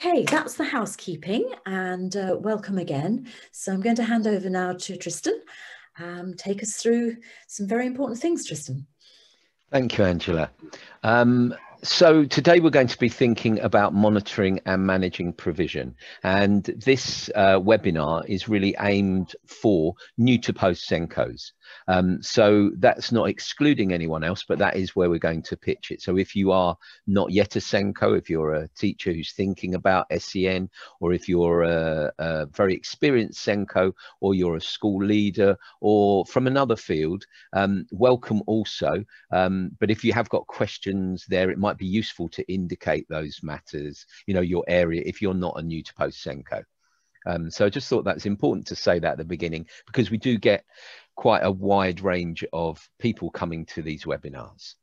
Hey, that's the housekeeping, and welcome again. So I'm going to hand over now to Tristan. Take us through some very important things, Tristan. Thank you, Angela. So today we're going to be thinking about monitoring and managing provision, and this webinar is really aimed for new to post SENCOs. So that's not excluding anyone else, but that is where we're going to pitch it. So if you are not yet a SENCO, if you're a teacher who's thinking about SEN, or if you're a very experienced SENCO, or you're a school leader, or from another field, welcome also. But if you have got questions there, it might be useful to indicate those matters, you know, your area, if you're not a new to post SENCO. So I just thought that's important to say that at the beginning, because we do get quite a wide range of people coming to these webinars.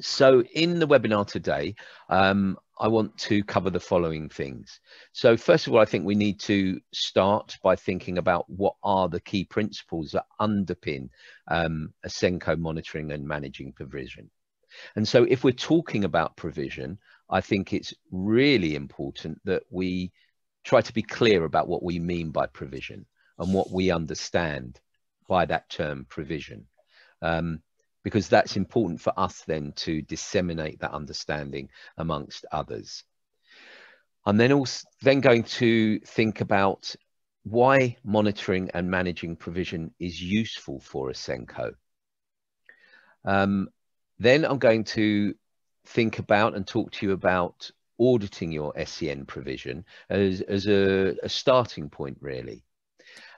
So in the webinar today, I want to cover the following things. So first of all, I think we need to start by thinking about what are the key principles that underpin a SENCO monitoring and managing provision. And so if we're talking about provision, I think it's really important that we try to be clear about what we mean by provision and what we understand by that term provision, because that's important for us then to disseminate that understanding amongst others. And then also then going to think about why monitoring and managing provision is useful for a SENCO. Then I'm going to think about and talk to you about auditing your SEN provision as a starting point, really.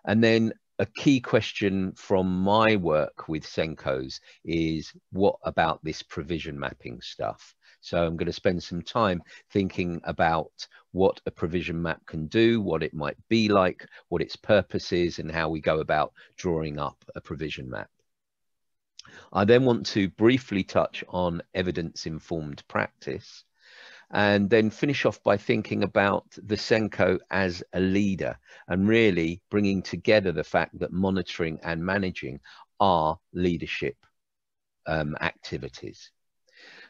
And then a key question from my work with SENCOs is, what about this provision mapping stuff? So I'm going to spend some time thinking about what a provision map can do, what it might be like, what its purpose is, and how we go about drawing up a provision map. I then want to briefly touch on evidence-informed practice, and then finish off by thinking about the SENCO as a leader, and really bringing together the fact that monitoring and managing are leadership activities.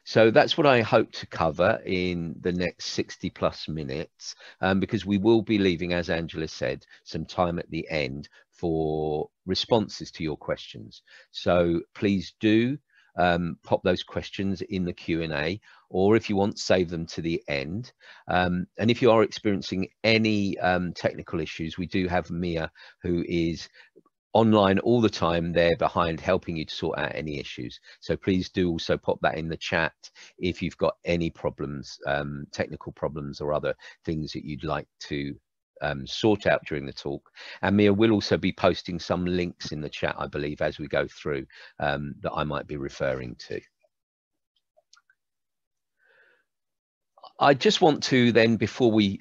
So that's what I hope to cover in the next 60+ minutes, because we will be leaving, as Angela said, some time at the end for responses to your questions. So please do pop those questions in the Q&A, or if you want, save them to the end. And if you are experiencing any technical issues, we do have Mia, who is online all the time there behind, helping you to sort out any issues. So please do also pop that in the chat if you've got any problems, technical problems or other things that you'd like to sort out during the talk. And Mia will also be posting some links in the chat, I believe, as we go through that I might be referring to. I just want to then, before we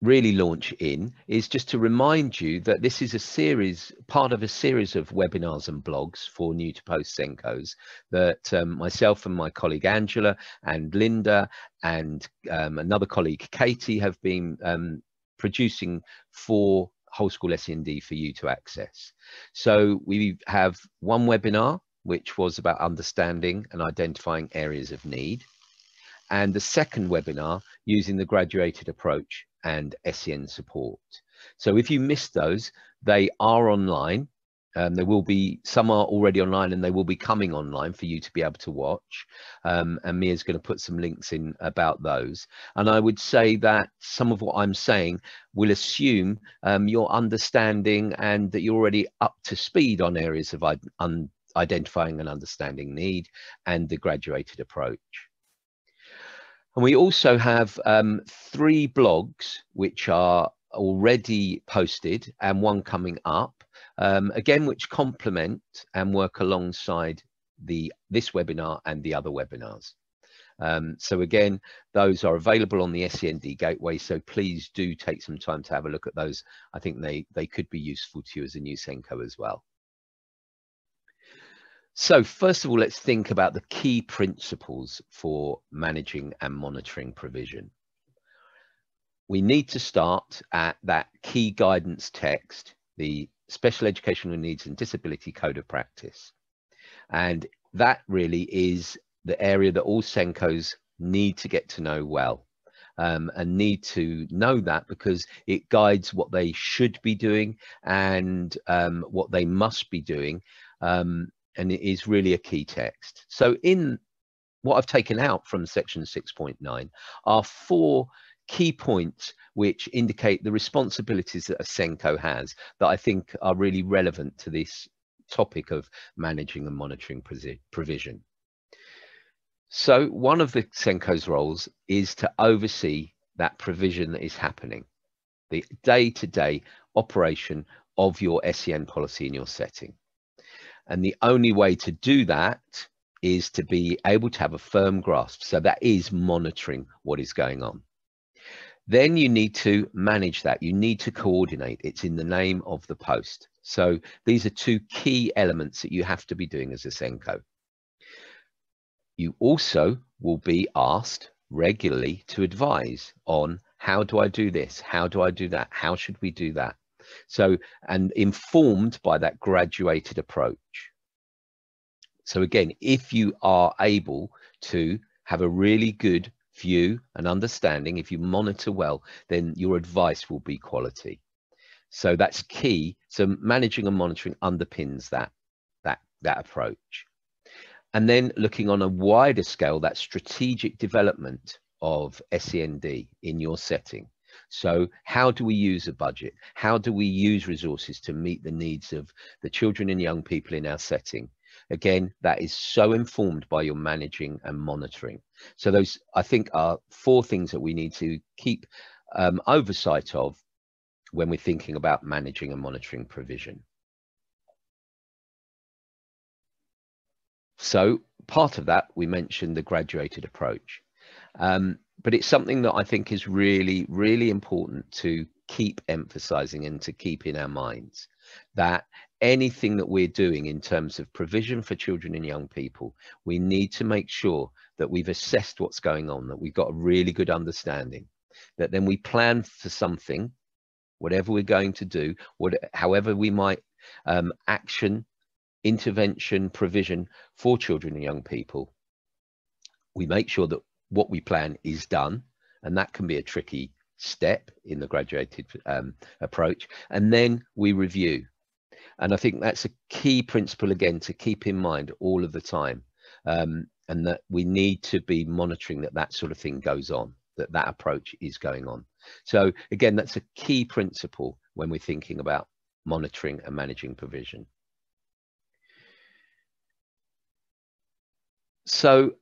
really launch in, is just to remind you that this is a series, part of a series of webinars and blogs for new to post SENCOs that myself and my colleague Angela and Linda and another colleague Katie have been producing for Whole School SEND for you to access. So we have one webinar, which was about understanding and identifying areas of need, and the second webinar using the graduated approach and SEN support. So if you missed those, they are online. There will be, some are already online and they will be coming online for you to be able to watch. And Mia's going to put some links in about those. And I would say that some of what I'm saying will assume your understanding and that you're already up to speed on areas of identifying and understanding need and the graduated approach. And we also have three blogs which are already posted and one coming up. Again, which complement and work alongside this webinar and the other webinars. So again, those are available on the SEND Gateway, so please do take some time to have a look at those. I think they could be useful to you as a new SENCO as well. So first of all, let's think about the key principles for managing and monitoring provision. We need to start at that key guidance text, the Special Educational Needs and Disability Code of Practice. And that really is the area that all SENCOs need to get to know well. and need to know that, because it guides what they should be doing and what they must be doing, and it is really a key text. So in what I've taken out from section 6.9 are four key points which indicate the responsibilities that a SENCO has, that I think are really relevant to this topic of managing and monitoring provision. So one of the SENCO's roles is to oversee that provision that is happening, the day-to-day operation of your SEN policy in your setting. And the only way to do that is to be able to have a firm grasp. So that is monitoring what is going on. Then you need to manage that. You need to coordinate. It's in the name of the post. So these are two key elements that you have to be doing as a SENCO. You also will be asked regularly to advise on, how do I do this? How do I do that? How should we do that? So, and informed by that graduated approach. So again, if you are able to have a really good view and understanding, if you monitor well, then your advice will be quality. So that's key. So managing and monitoring underpins that approach. And then looking on a wider scale, that strategic development of SEND in your setting. So how do we use a budget? How do we use resources to meet the needs of the children and young people in our setting? Again, that is so informed by your managing and monitoring. So those, I think, are four things that we need to keep oversight of when we're thinking about managing and monitoring provision. So part of that, we mentioned the graduated approach, but it's something that I think is really, really important to keep emphasizing and to keep in our minds, that anything that we're doing in terms of provision for children and young people, we need to make sure that we've assessed what's going on, that we've got a really good understanding, that then we plan for something, whatever we're going to do, however we might action, intervention, provision for children and young people. We make sure that what we plan is done, and that can be a tricky step in the graduated approach. And then we review. And I think that's a key principle, again, to keep in mind all of the time, and that we need to be monitoring that that sort of thing goes on, that that approach is going on. So again, that's a key principle when we're thinking about monitoring and managing provision. So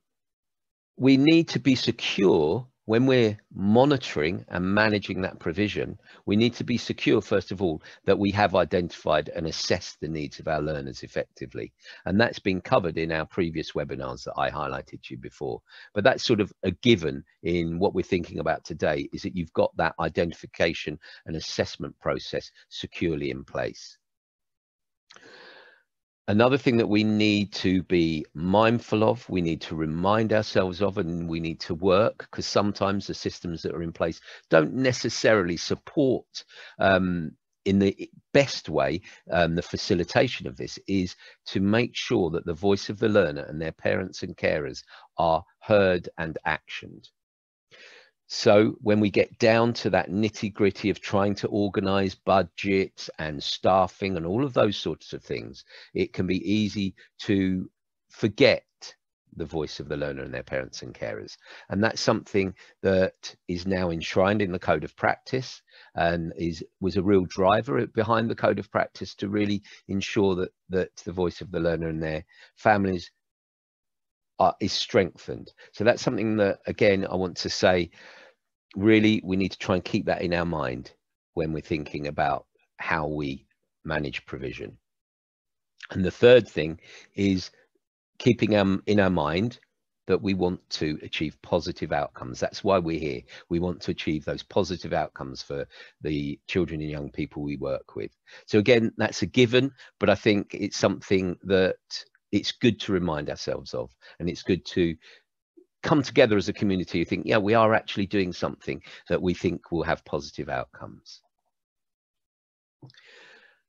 we need to be secure when we're monitoring and managing that provision. We need to be secure, first of all, that we have identified and assessed the needs of our learners effectively. And that's been covered in our previous webinars that I highlighted to you before. But that's sort of a given in what we're thinking about today, is that you've got that identification and assessment process securely in place. Another thing that we need to be mindful of, we need to remind ourselves of, and we need to work, because sometimes the systems that are in place don't necessarily support in the best way the facilitation of this, is to make sure that the voice of the learner and their parents and carers are heard and actioned. So when we get down to that nitty-gritty of trying to organise budgets and staffing and all of those sorts of things, it can be easy to forget the voice of the learner and their parents and carers. And that's something that is now enshrined in the Code of Practice, and was a real driver behind the Code of Practice to really ensure that the voice of the learner and their families is strengthened. So that's something that, again, I want to say, really, we need to try and keep that in our mind when we're thinking about how we manage provision. And the third thing is keeping in our mind that we want to achieve positive outcomes. That's why we're here. We want to achieve those positive outcomes for the children and young people we work with. So again, that's a given, but I think it's something that it's good to remind ourselves of, and it's good to come together as a community who think, yeah, we are actually doing something that we think will have positive outcomes.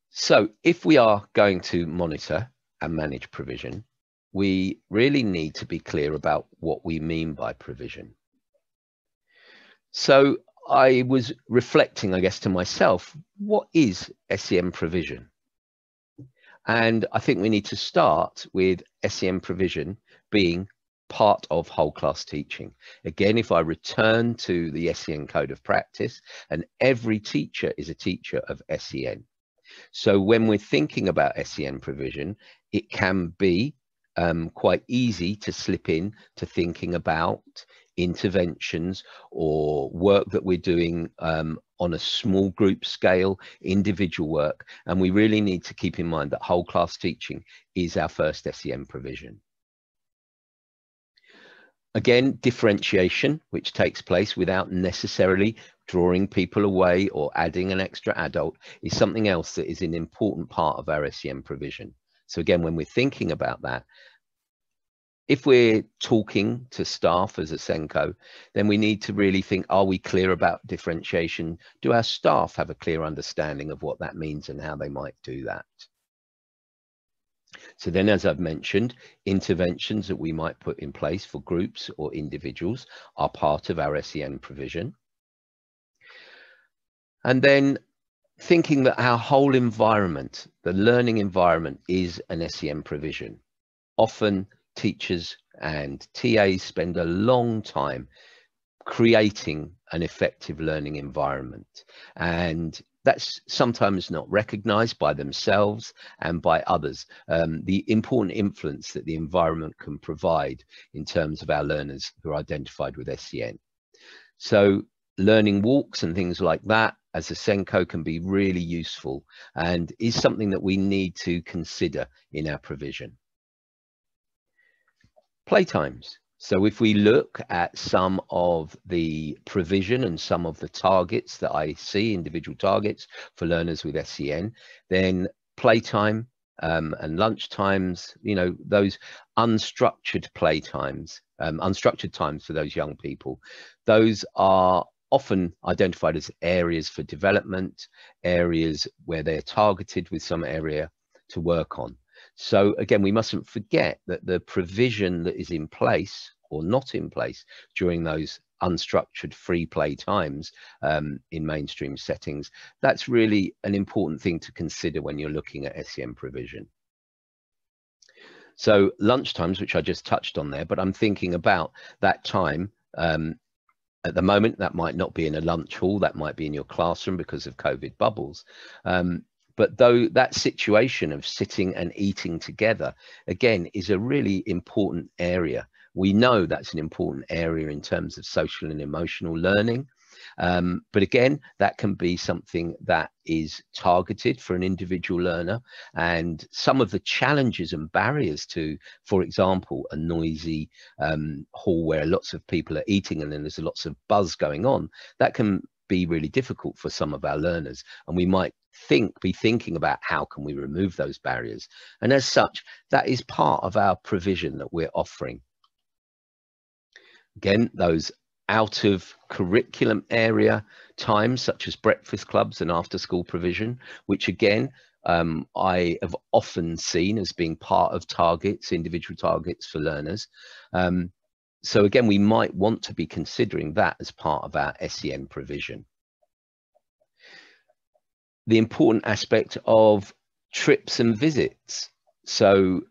So if we are going to monitor and manage provision, we really need to be clear about what we mean by provision. So I was reflecting, I guess, to myself, what is SEN provision? And I think we need to start with SEN provision being part of whole class teaching. Again, if I return to the SEN code of practice, and every teacher is a teacher of SEN. So when we're thinking about SEN provision, it can be quite easy to slip in to thinking about interventions or work that we're doing on a small group scale, individual work. And we really need to keep in mind that whole class teaching is our first SEN provision. Again, differentiation, which takes place without necessarily drawing people away or adding an extra adult, is something else that is an important part of our SEN provision. So again, when we're thinking about that, if we're talking to staff as a SENCO, then we need to really think, are we clear about differentiation? Do our staff have a clear understanding of what that means and how they might do that? So then, as I've mentioned, interventions that we might put in place for groups or individuals are part of our SEN provision. And then thinking that our whole environment, the learning environment, is an SEN provision. Often teachers and TAs spend a long time creating an effective learning environment, and that's sometimes not recognized by themselves and by others. The important influence that the environment can provide in terms of our learners who are identified with SEN. So learning walks and things like that as a SENCO can be really useful and is something that we need to consider in our provision. Playtimes. So if we look at some of the provision and some of the targets that I see, individual targets for learners with SEN, then playtime and lunch times, you know, those unstructured playtimes, unstructured times for those young people, those are often identified as areas for development, areas where they're targeted with some area to work on. So again, we mustn't forget that the provision that is in place or not in place during those unstructured free play times in mainstream settings, that's really an important thing to consider when you're looking at SEN provision. So lunch times, which I just touched on there, but I'm thinking about that time at the moment, that might not be in a lunch hall, that might be in your classroom because of COVID bubbles. But though that situation of sitting and eating together, again, is a really important area. We know that's an important area in terms of social and emotional learning. But again, that can be something that is targeted for an individual learner. And some of the challenges and barriers to, for example, a noisy hall where lots of people are eating and then there's lots of buzz going on, that can be really difficult for some of our learners. And we might be thinking about how can we remove those barriers. And as such, that is part of our provision that we're offering. Again, those out of curriculum area times, such as breakfast clubs and after school provision, which again, I have often seen as being part of targets, individual targets for learners. So again, we might want to be considering that as part of our SEN provision. The important aspect of trips and visits. So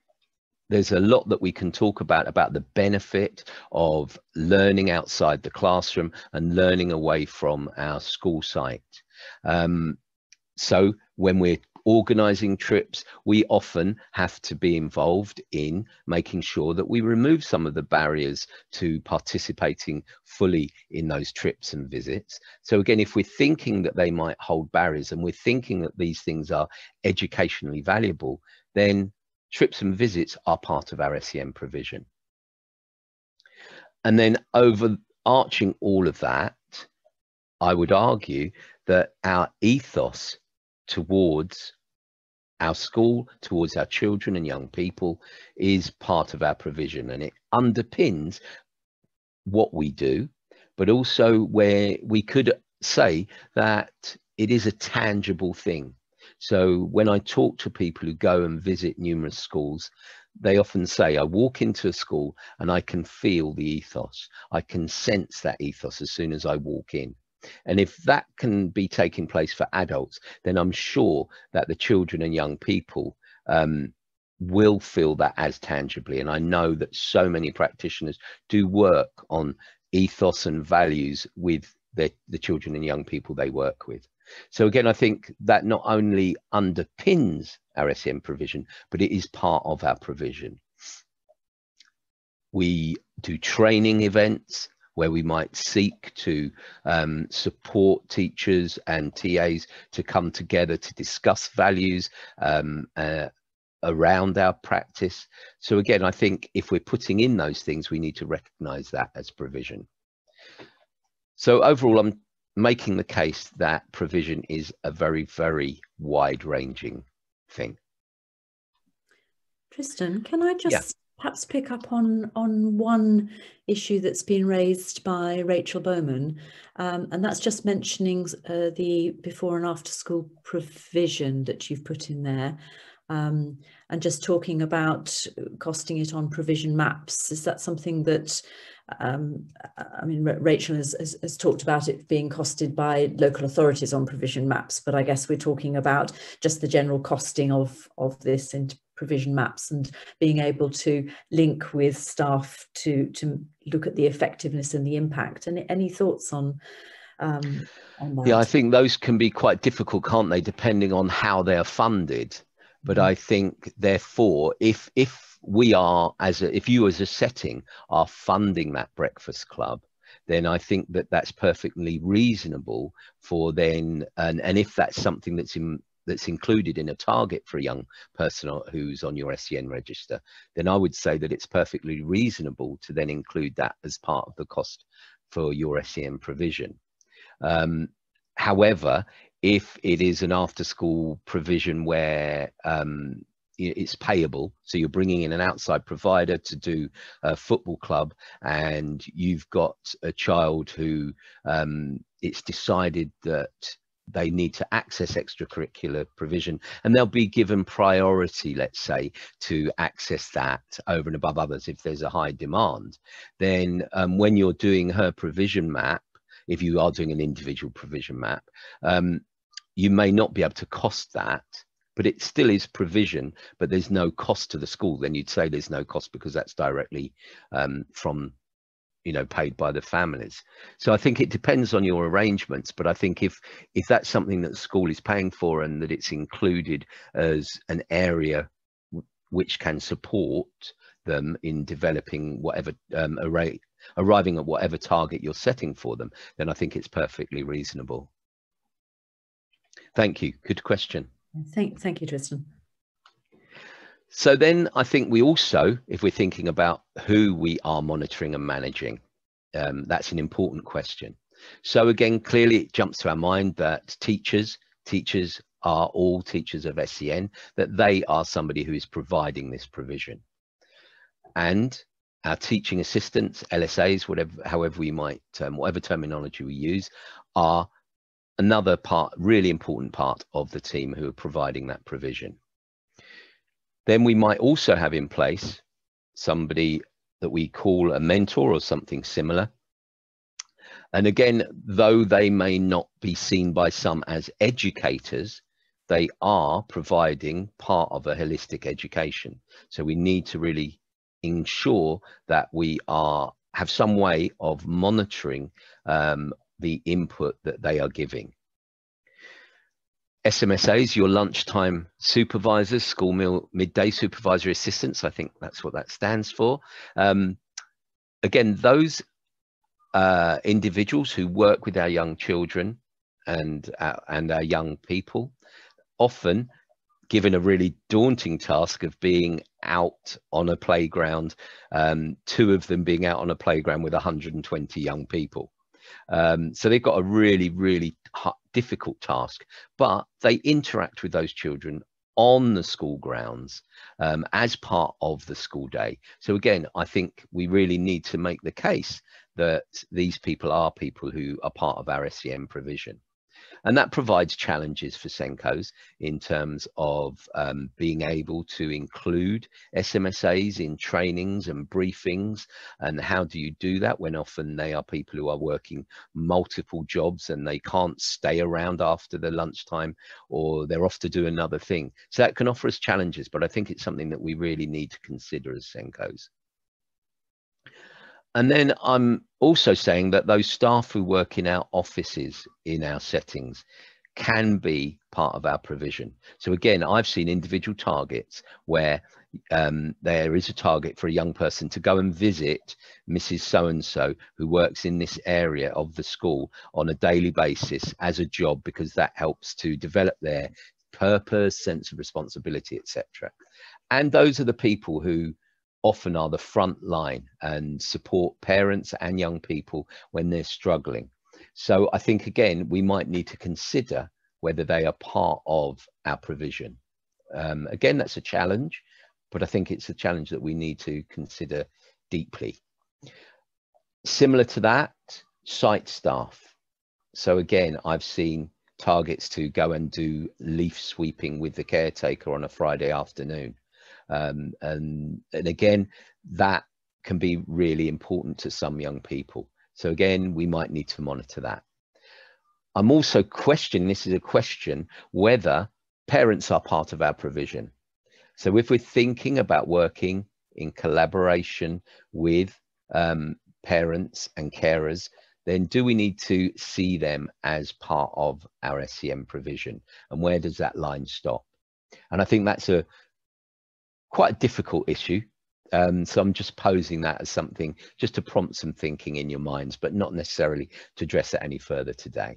there's a lot that we can talk about the benefit of learning outside the classroom and learning away from our school site. So when we're organising trips, we often have to be involved in making sure that we remove some of the barriers to participating fully in those trips and visits. So again, if we're thinking that they might hold barriers and we're thinking that these things are educationally valuable, then trips and visits are part of our SEN provision. And then overarching all of that, I would argue that our ethos towards our school, towards our children and young people, is part of our provision, and it underpins what we do, but also where we could say that it is a tangible thing. So when I talk to people who go and visit numerous schools, they often say, I walk into a school and I can feel the ethos. I can sense that ethos as soon as I walk in. And if that can be taking place for adults, then I'm sure that the children and young people will feel that as tangibly. And I know that so many practitioners do work on ethos and values with the children and young people they work with. So again, I think that not only underpins our SEN provision, but it is part of our provision. We do training events where we might seek to support teachers and TAs to come together to discuss values around our practice. So again, I think if we're putting in those things, we need to recognise that as provision. So overall, I'm making the case that provision is a very, very wide-ranging thing. Tristan, can I just perhaps pick up on one issue that's been raised by Rachel Bowman, and that's just mentioning the before and after school provision that you've put in there, and just talking about costing it on provision maps. Is that something that I mean, Rachel has talked about it being costed by local authorities on provision maps, but I guess we're talking about just the general costing of this into provision maps and being able to link with staff to look at the effectiveness and the impact. And any thoughts on that? Yeah, I think those can be quite difficult, can't they, depending on how they're funded. But I think, therefore, if we are, if you as a setting are funding that breakfast club, then I think that that's perfectly reasonable for then, and if that's something that's included in a target for a young person who's on your SEN register, then I would say that it's perfectly reasonable to then include that as part of the cost for your SEN provision. However, if it is an after-school provision where it's payable, so you're bringing in an outside provider to do a football club, and you've got a child who it's decided that they need to access extracurricular provision, and they'll be given priority, let's say, to access that over and above others if there's a high demand, then when you're doing her provision map, if you are doing an individual provision map, you may not be able to cost that, but it still is provision, but there's no cost to the school. Then you'd say there's no cost because that's directly from, you know, paid by the families. So I think it depends on your arrangements, but I think if that's something that the school is paying for and that it's included as an area which can support them in developing whatever arriving at whatever target you're setting for them, then I think it's perfectly reasonable. Thank you, good question. Thank you, Tristan. So then I think we also, if we're thinking about who we are monitoring and managing, that's an important question. So again, clearly it jumps to our mind that teachers are all teachers of SEN, that they are somebody who is providing this provision. And our teaching assistants, LSAs, whatever terminology we use, are another part, really important part of the team who are providing that provision. Then we might also have in place somebody that we call a mentor or something similar. And again, though they may not be seen by some as educators, they are providing part of a holistic education. So we need to really ensure that we have some way of monitoring the input that they are giving. SMSAs, your lunchtime supervisors, school meal midday supervisory assistants, I think that's what that stands for. Again, those individuals who work with our young children and our young people, often given a really daunting task of being out on a playground, two of them being out on a playground with 120 young people. So they've got a really, really difficult task, but they interact with those children on the school grounds as part of the school day. So again, I think we really need to make the case that these people are part of our SEN provision. And that provides challenges for SENCOs in terms of being able to include SMSAs in trainings and briefings. And how do you do that when often they are people who are working multiple jobs and they can't stay around after the lunchtime, or they're off to do another thing? So that can offer us challenges, but I think it's something that we really need to consider as SENCOs. And then I'm also saying that those staff who work in our offices, in our settings, can be part of our provision. So again, I've seen individual targets where there is a target for a young person to go and visit Mrs. So-and-so who works in this area of the school on a daily basis as a job, because that helps to develop their purpose, sense of responsibility, etc. And those are the people who often are the front line and support parents and young people when they're struggling. So I think, again, we might need to consider whether they are part of our provision. Again, that's a challenge, but I think it's a challenge that we need to consider deeply. Similar to that, site staff. So again, I've seen targets to go and do leaf sweeping with the caretaker on a Friday afternoon. And again, that can be really important to some young people. So again, we might need to monitor that. I'm also questioning, this is a question, whether parents are part of our provision. So if we're thinking about working in collaboration with parents and carers, then do we need to see them as part of our SEN provision? And where does that line stop? And I think that's a quite a difficult issue, so I'm just posing that as something just to prompt some thinking in your minds, but not necessarily to address it any further today.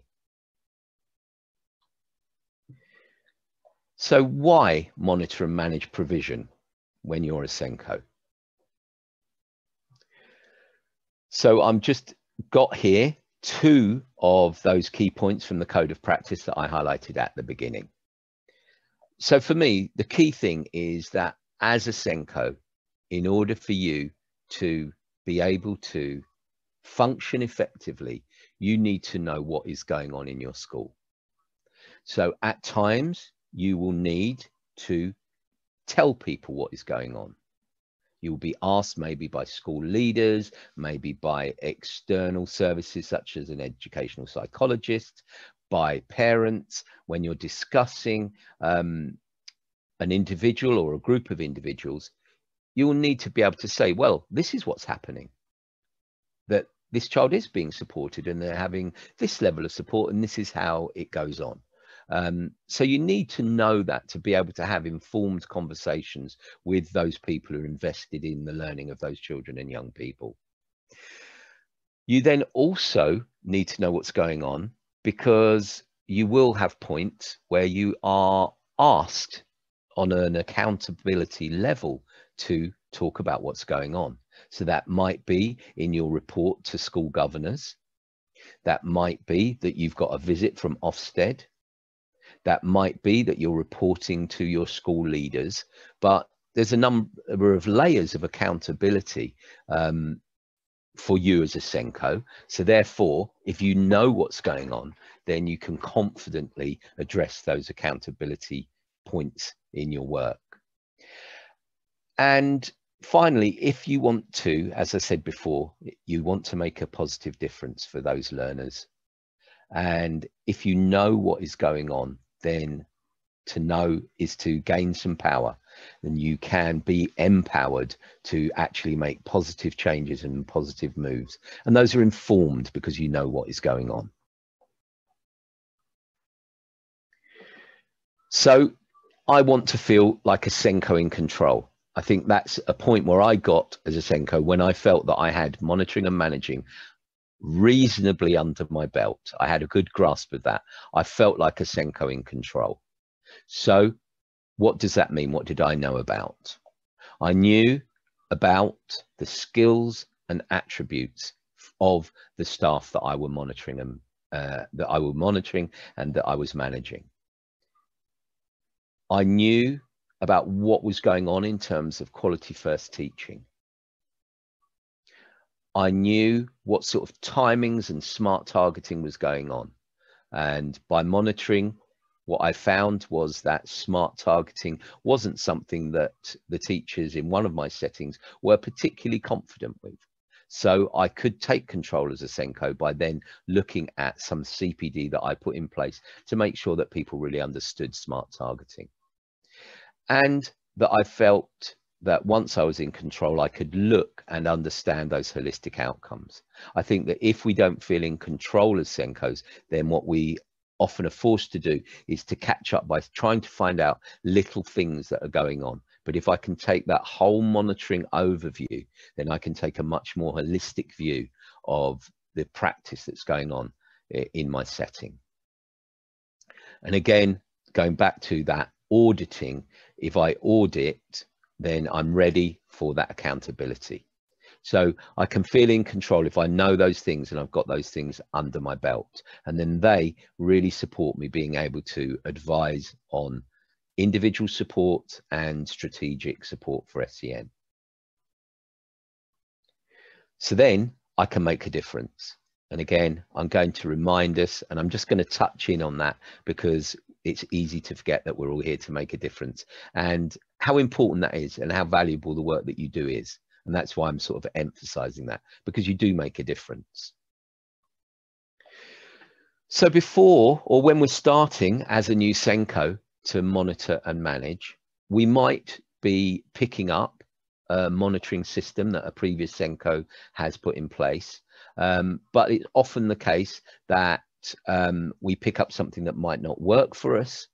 So why monitor and manage provision when you're a SENCO? So I'm just got here two of those key points from the code of practice that I highlighted at the beginning. So for me, the key thing is that as a SENCO, in order for you to be able to function effectively, you need to know what is going on in your school. So at times, you will need to tell people what is going on. You'll be asked maybe by school leaders, maybe by external services such as an educational psychologist, by parents, when you're discussing an individual or a group of individuals, you will need to be able to say, well, this is what's happening, that this child is being supported and they're having this level of support and this is how it goes on. So you need to know that to be able to have informed conversations with those people who are invested in the learning of those children and young people. You then also need to know what's going on, because you will have points where you are asked on an accountability level to talk about what's going on. So that might be in your report to school governors. That might be that you've got a visit from Ofsted. That might be that you're reporting to your school leaders, but there's a number of layers of accountability for you as a SENCO. So therefore, if you know what's going on, then you can confidently address those accountability points in your work. And finally, if you want to, as I said before, you want to make a positive difference for those learners. And if you know what is going on, then to know is to gain some power, and you can be empowered to actually make positive changes and positive moves. And those are informed because you know what is going on. So I want to feel like a SENCO in control. I think that's a point where I got as a SENCO when I felt that I had monitoring and managing reasonably under my belt. I had a good grasp of that. I felt like a SENCO in control. So what does that mean? What did I know about? I knew about the skills and attributes of the staff that I were monitoring and that I was managing. I knew about what was going on in terms of quality first teaching. I knew what sort of timings and smart targeting was going on. And by monitoring, what I found was that smart targeting wasn't something that the teachers in one of my settings were particularly confident with. So I could take control as a SENCO by then looking at some CPD that I put in place to make sure that people really understood smart targeting. And that I felt that once I was in control, I could look and understand those holistic outcomes. I think that if we don't feel in control as SENCOs, then what we often are forced to do is to catch up by trying to find out little things that are going on. But if I can take that whole monitoring overview, then I can take a much more holistic view of the practice that's going on in my setting. And again, going back to that auditing, if I audit, then I'm ready for that accountability. So I can feel in control if I know those things and I've got those things under my belt. And then they really support me being able to advise on individual support and strategic support for SEN. So then I can make a difference. And again, I'm going to remind us, and I'm just going to touch in on that because it's easy to forget that we're all here to make a difference and how important that is and how valuable the work that you do is. And that's why I'm sort of emphasizing that, because you do make a difference. So before, or when we're starting as a new SENCO to monitor and manage, we might be picking up a monitoring system that a previous SENCO has put in place. But it's often the case that we pick up something that might not work for us,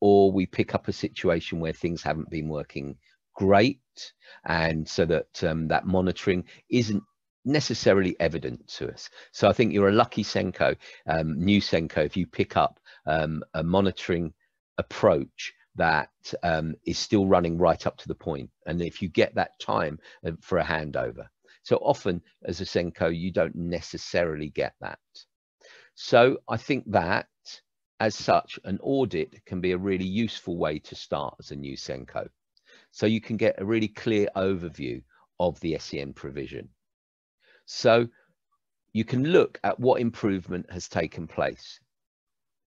or we pick up a situation where things haven't been working great, and so that that monitoring isn't necessarily evident to us. So I think you're a lucky SENCO, new SENCO, if you pick up a monitoring approach that is still running right up to the point, and if you get that time for a handover. So often as a SENCO you don't necessarily get that. So I think that as such an audit can be a really useful way to start as a new SENCO. So you can get a really clear overview of the SEN provision. So you can look at what improvement has taken place.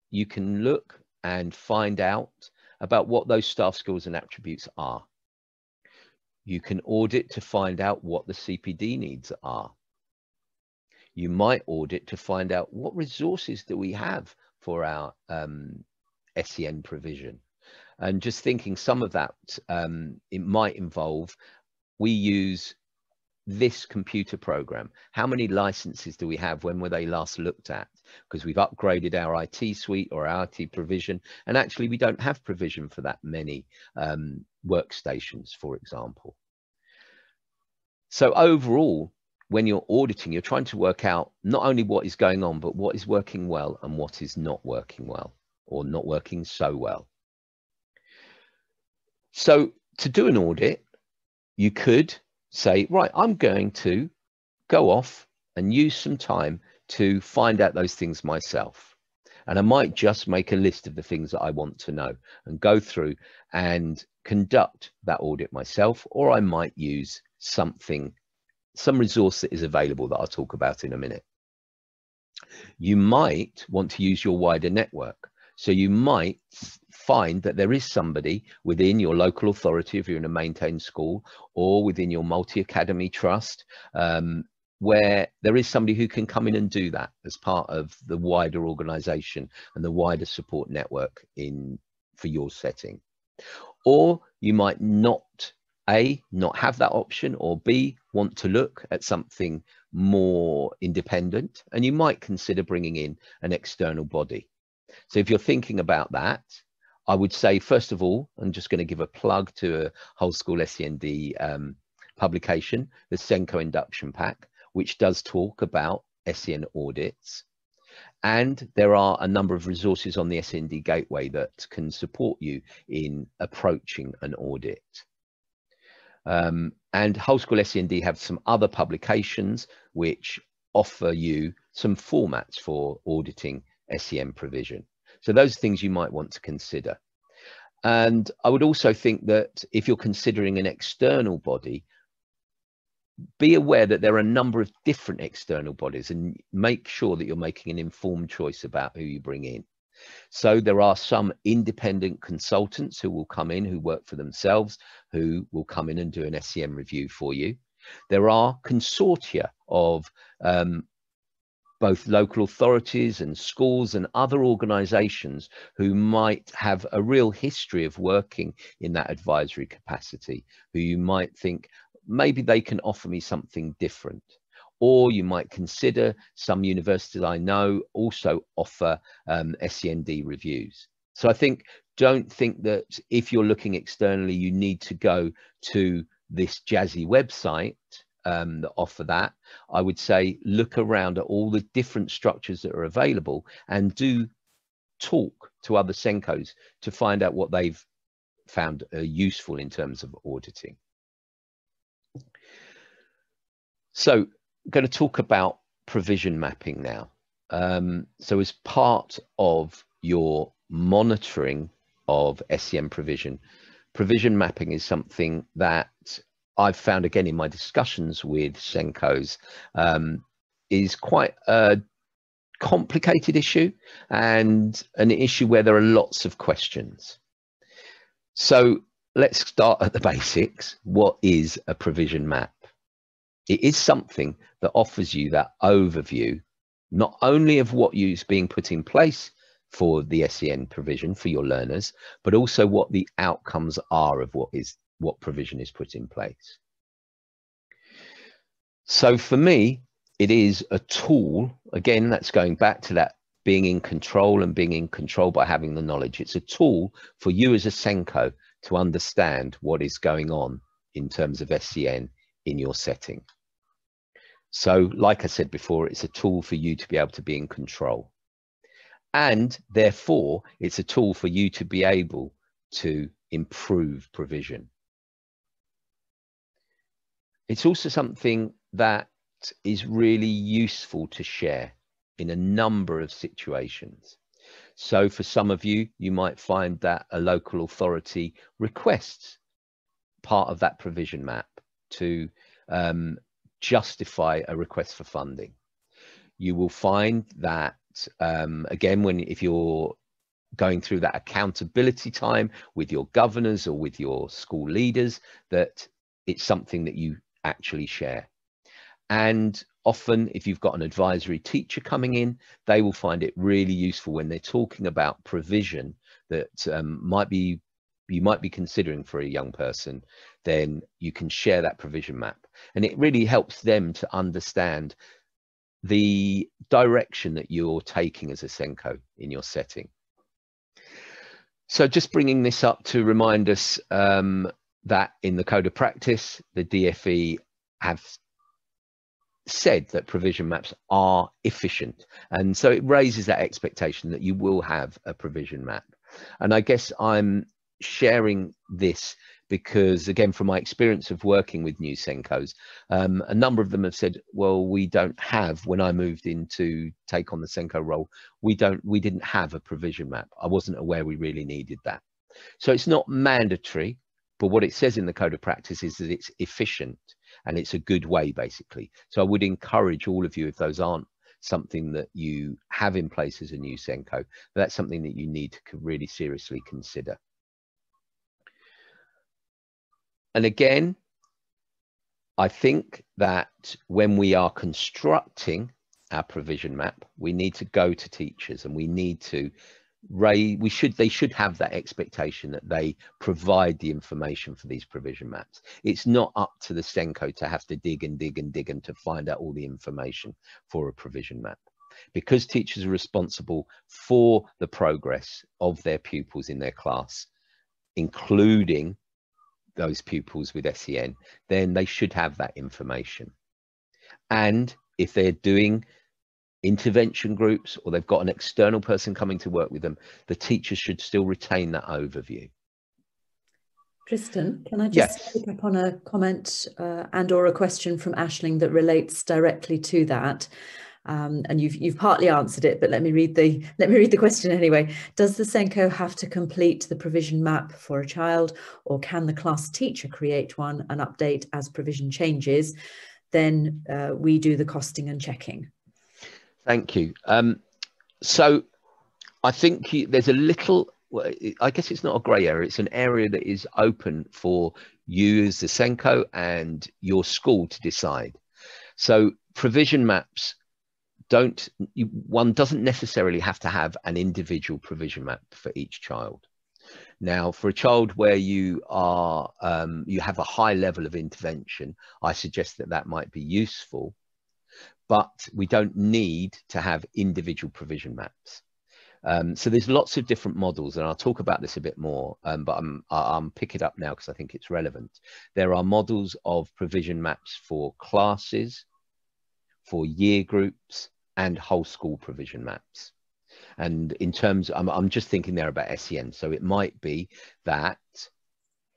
You can look and find out about what those staff skills and attributes are. You can audit to find out what the CPD needs are. You might audit to find out what resources do we have for our SEN provision. And just thinking some of that, it might involve, we use this computer program. How many licenses do we have? When were they last looked at? Because we've upgraded our IT suite or our IT provision, and actually we don't have provision for that many workstations, for example. So overall, when you're auditing, you're trying to work out not only what is going on, but what is working well and what is not working well or not working so well. So to do an audit, you could say, right, I'm going to go off and use some time to find out those things myself. And I might just make a list of the things that I want to know and go through and conduct that audit myself, or I might use something, some resource that is available that I'll talk about in a minute. You might want to use your wider network. So you might find that there is somebody within your local authority, if you're in a maintained school, or within your multi-academy trust, where there is somebody who can come in and do that as part of the wider organisation and the wider support network for your setting. Or you might not, A, not have that option, or B, want to look at something more independent, and you might consider bringing in an external body. So if you're thinking about that, I would say, first of all, I'm just going to give a plug to a Whole School SEND publication, the SENCO Induction Pack, which does talk about SEN audits. And there are a number of resources on the SEND Gateway that can support you in approaching an audit. And Whole School SEND have some other publications which offer you some formats for auditing SEN provision. So those things you might want to consider. And I would also think that if you're considering an external body, be aware that there are a number of different external bodies, and make sure that you're making an informed choice about who you bring in. So there are some independent consultants who will come in, who work for themselves, who will come in and do an SEN review for you. There are consortia of both local authorities and schools and other organisations who might have a real history of working in that advisory capacity, who you might think, maybe they can offer me something different. Or you might consider, some universities I know also offer SEND reviews. So I think, don't think that if you're looking externally, you need to go to this jazzy website that offer that. I would say look around at all the different structures that are available, and do talk to other SENCOs to find out what they've found useful in terms of auditing. So I'm going to talk about provision mapping now. So as part of your monitoring of SEN provision, provision mapping is something that I've found, again, in my discussions with SENCOs, is quite a complicated issue, and an issue where there are lots of questions. So let's start at the basics. What is a provision map? It is something that offers you that overview, not only of what is being put in place for the SEN provision for your learners, but also what the outcomes are of what provision is put in place. So for me, it is a tool. Again, that's going back to that being in control, and being in control by having the knowledge. It's a tool for you as a SENCO to understand what is going on in terms of SEN in your setting. So like I said before, it's a tool for you to be able to be in control, and therefore it's a tool for you to be able to improve provision. It's also something that is really useful to share in a number of situations. So for some of you, you might find that a local authority requests part of that provision map to justify a request for funding. You will find that again, if you're going through that accountability time with your governors or with your school leaders, that it's something that you actually share. And often, if you've got an advisory teacher coming in, they will find it really useful when they're talking about provision that you might be considering for a young person. Then you can share that provision map, and it really helps them to understand the direction that you're taking as a SENCO in your setting. So just bringing this up to remind us that in the Code of Practice, the DfE have said that provision maps are efficient. And so it raises that expectation that you will have a provision map. And I guess I'm sharing this because, again, from my experience of working with new SENCOs, a number of them have said, well, we don't have, when I moved in to take on the SENCO role, we didn't have a provision map. I wasn't aware we really needed that. So it's not mandatory, but what it says in the Code of Practice is that it's efficient, and it's a good way, basically. So I would encourage all of you, if those aren't something that you have in place as a new SENCO, that's something that you need to really seriously consider. And again, I think that when we are constructing our provision map, we need to go to teachers, and we need to they should have that expectation that they provide the information for these provision maps. It's not up to the SENCO to have to dig and dig and dig and to find out all the information for a provision map, because teachers are responsible for the progress of their pupils in their class, including those pupils with SEN. Then they should have that information. And if they're doing intervention groups, or they've got an external person coming to work with them, the teachers should still retain that overview. Tristan, can I just pick up on a comment and or a question from Aisling that relates directly to that? And you've partly answered it, but let me read the question anyway. Does the SENCO have to complete the provision map for a child, or can the class teacher create one and update as provision changes? Then we do the costing and checking. Thank you. So I think there's a little, well, I guess it's not a grey area, it's an area that is open for you as the SENCO and your school to decide. So provision maps one doesn't necessarily have to have an individual provision map for each child. Now, for a child where you are, you have a high level of intervention, I suggest that that might be useful, but we don't need to have individual provision maps. So there's lots of different models, and I'll talk about this a bit more, but I'm picking it up now because I think it's relevant. There are models of provision maps for classes, for year groups, and whole school provision maps. And in terms, I'm just thinking there about SEN. So it might be that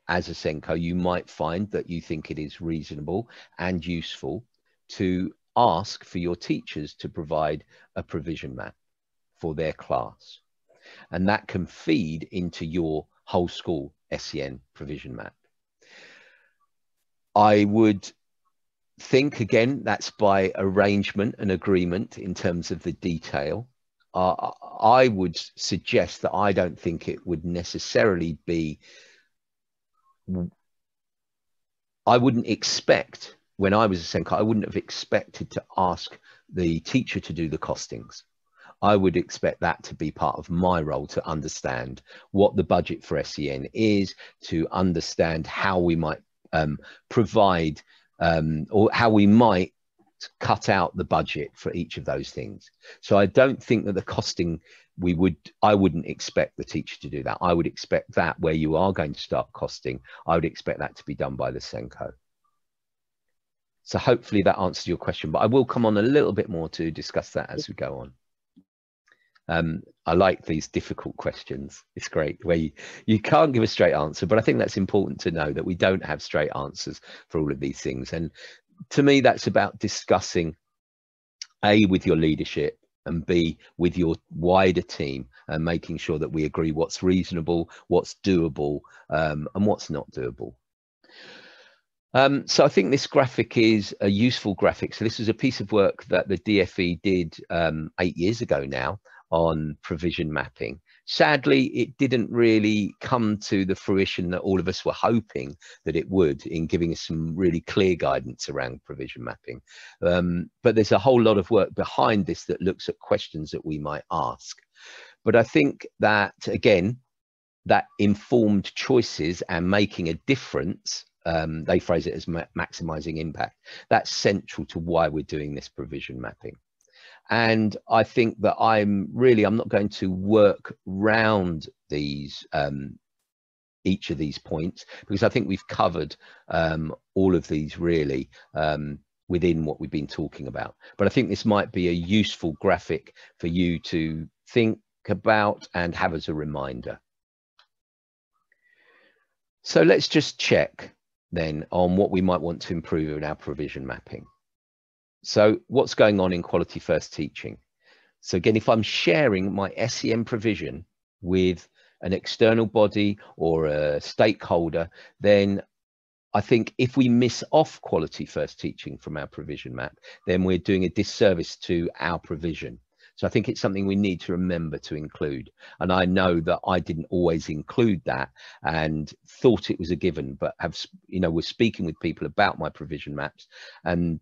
as a SENCO, you might find that you think it is reasonable and useful to ask for your teachers to provide a provision map for their class. And that can feed into your whole school SEN provision map. I would think, again, that's by arrangement and agreement in terms of the detail. I would suggest that I don't think it would necessarily be, I wouldn't expect, when I was a SENCO, I wouldn't have expected to ask the teacher to do the costings. I would expect that to be part of my role, to understand what the budget for SEN is, to understand how we might provide or how we might cut out the budget for each of those things. So I don't think that the costing, I wouldn't expect the teacher to do that. I would expect that where you are going to start costing, I would expect that to be done by the SENCO. So hopefully that answers your question, but I will come on a little bit more to discuss that as we go on. I like these difficult questions. It's great where you can't give a straight answer, but I think that's important to know that we don't have straight answers for all of these things. And to me, that's about discussing A, with your leadership, and B, with your wider team, and making sure that we agree what's reasonable, what's doable, and what's not doable. So I think this graphic is a useful graphic. So this is a piece of work that the DfE did 8 years ago now, on provision mapping. Sadly, it didn't really come to the fruition that all of us were hoping that it would, in giving us some really clear guidance around provision mapping. But there's a whole lot of work behind this that looks at questions that we might ask. But I think that, again, that informed choices and making a difference, they phrase it as maximizing impact. That's central to why we're doing this provision mapping. And I think that I'm not going to work round these, each of these points, because I think we've covered all of these really within what we've been talking about. But I think this might be a useful graphic for you to think about and have as a reminder. So let's just check then on what we might want to improve in our provision mapping. So what's going on in quality first teaching? So again, if I'm sharing my SEN provision with an external body or a stakeholder, then I think if we miss off quality first teaching from our provision map, then we're doing a disservice to our provision. So I think it's something we need to remember to include. And I know that I didn't always include that and thought it was a given, but we're speaking with people about my provision maps, and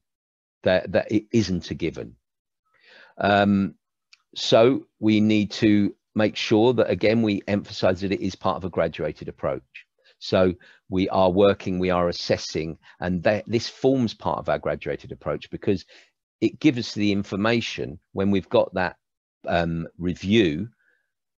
that it isn't a given. So we need to make sure that, again, we emphasize that it is part of a graduated approach. So we are working, we are assessing, and this forms part of our graduated approach, because it gives us the information when we've got that review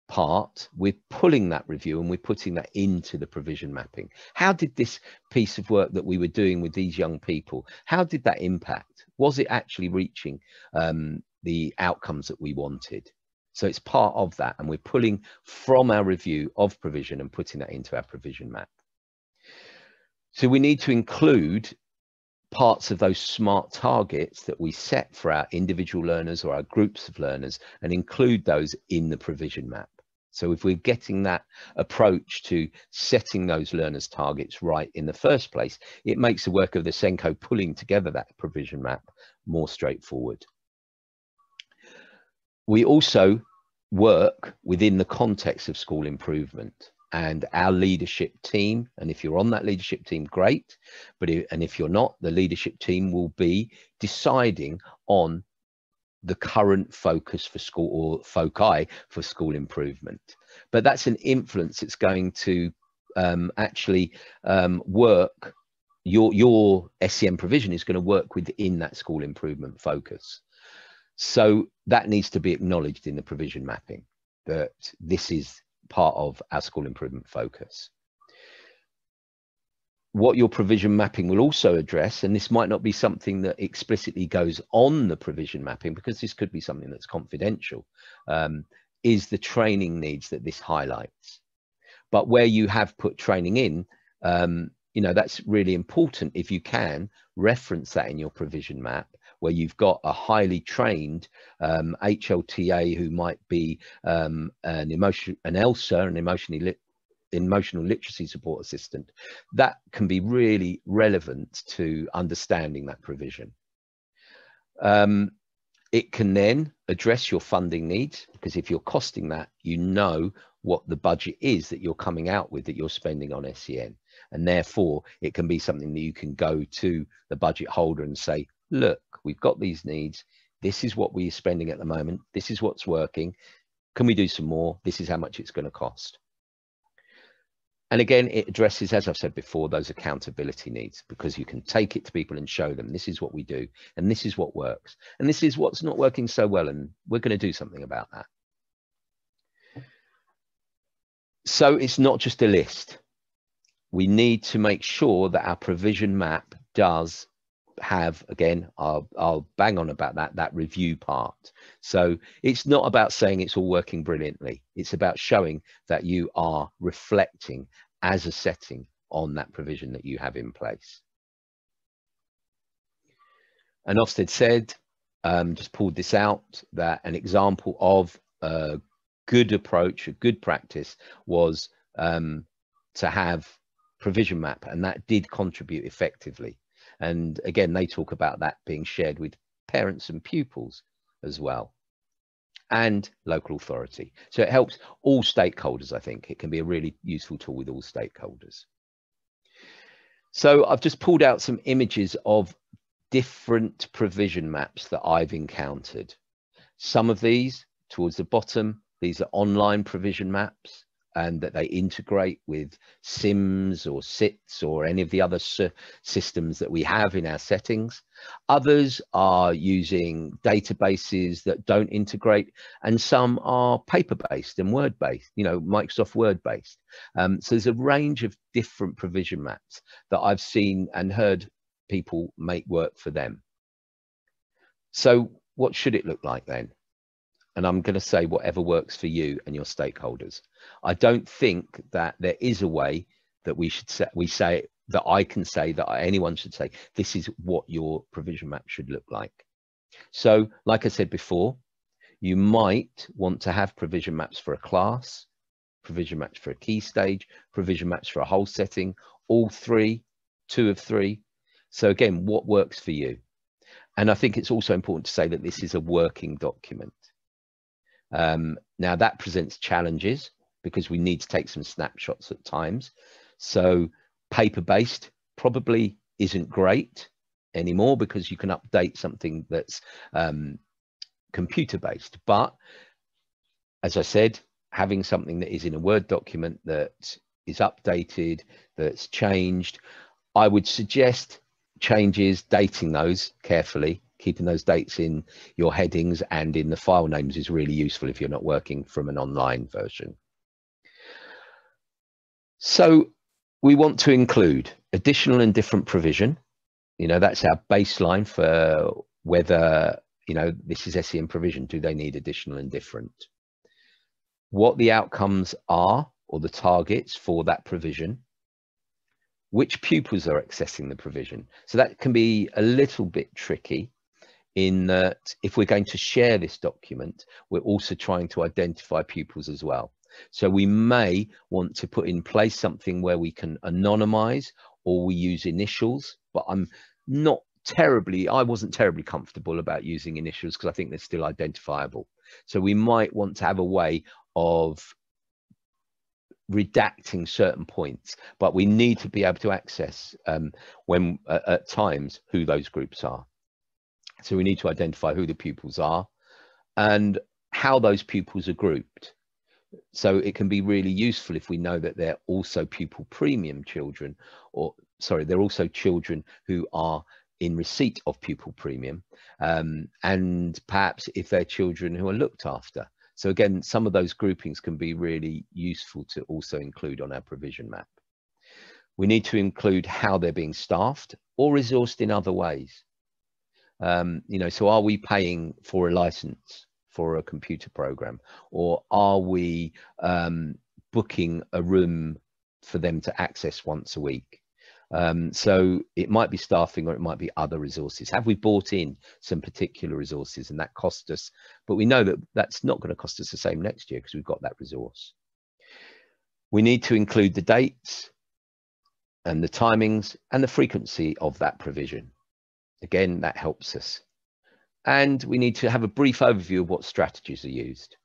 part. We're pulling that review and we're putting that into the provision mapping. How did this piece of work that we were doing with these young people, how did that impact? Was it actually reaching the outcomes that we wanted? So it's part of that, and we're pulling from our review of provision and putting that into our provision map. So we need to include parts of those SMART targets that we set for our individual learners or our groups of learners and include those in the provision map. So if we're getting that approach to setting those learners targets right in the first place, it makes the work of the SENCO pulling together that provision map more straightforward. We also work within the context of school improvement and our leadership team. And if you're on that leadership team, great. And if you're not, the leadership team will be deciding on the current focus for school or foci for school improvement. But that's an influence that's going to work. Your SEN provision is going to work within that school improvement focus. So that needs to be acknowledged in the provision mapping, that this is part of our school improvement focus. What your provision mapping will also address, and this might not be something that explicitly goes on the provision mapping because this could be something that's confidential, is the training needs that this highlights. But where you have put training in, you know, that's really important if you can reference that in your provision map, where you've got a highly trained HLTA who might be an ELSA, an emotional literacy support assistant. That can be really relevant to understanding that provision. It can then address your funding needs, because if you're costing that, you know what the budget is that you're coming out with, that you're spending on SEN, and therefore it can be something that you can go to the budget holder and say, look, we've got these needs, this is what we're spending at the moment, this is what's working, can we do some more, this is how much it's going to cost. And again, it addresses, as I've said before, those accountability needs, because you can take it to people and show them, this is what we do, and this is what works, and this is what's not working so well, and we're going to do something about that. So it's not just a list. We need to make sure that our provision map does have, again, I'll bang on about that review part. So it's not about saying it's all working brilliantly. It's about showing that you are reflecting as a setting on that provision that you have in place. And Ofsted said, just pulled this out, that an example of a good approach, a good practice, was to have provision map, and that did contribute effectively. And again, they talk about that being shared with parents and pupils as well, and local authority. So it helps all stakeholders, I think. It can be a really useful tool with all stakeholders. So I've just pulled out some images of different provision maps that I've encountered. Some of these, towards the bottom, these are online provision maps, and that they integrate with SIMS or SITS or any of the other systems that we have in our settings. Others are using databases that don't integrate, and some are paper-based and Word-based, you know, Microsoft Word-based. So there's a range of different provision maps that I've seen and heard people make work for them. So what should it look like then? And I'm going to say whatever works for you and your stakeholders. I don't think that there is a way that anyone should say, this is what your provision map should look like. So, like I said before, you might want to have provision maps for a class, provision maps for a key stage, provision maps for a whole setting, all three, two of three. So again, what works for you? And I think it's also important to say that this is a working document. Now that presents challenges because we need to take some snapshots at times. So paper-based probably isn't great anymore because you can update something that's computer-based. But as I said, having something that is in a Word document that is updated, that's changed, I would suggest changes, dating those carefully. Keeping those dates in your headings and in the file names is really useful if you're not working from an online version. So we want to include additional and different provision. You know, that's our baseline for whether, you know, this is SEN provision. Do they need additional and different? What the outcomes are or the targets for that provision. which pupils are accessing the provision. So that can be a little bit tricky, in that if we're going to share this document, we're also trying to identify pupils as well. So we may want to put in place something where we can anonymize, or we use initials, but I wasn't terribly comfortable about using initials because I think they're still identifiable. So we might want to have a way of redacting certain points, but we need to be able to access at times who those groups are. So we need to identify who the pupils are and how those pupils are grouped. So it can be really useful if we know that they're also pupil premium children, or sorry, they're also children who are in receipt of pupil premium, and perhaps if they're children who are looked after. So again, some of those groupings can be really useful to also include on our provision map. We need to include how they're being staffed or resourced in other ways. So are we paying for a license for a computer program, or are we booking a room for them to access once a week? So it might be staffing, or it might be other resources. Have we bought in some particular resources and that cost us, but we know that that's not going to cost us the same next year because we've got that resource. We need to include the dates and the timings and the frequency of that provision. Again, that helps us. And we need to have a brief overview of what strategies are used.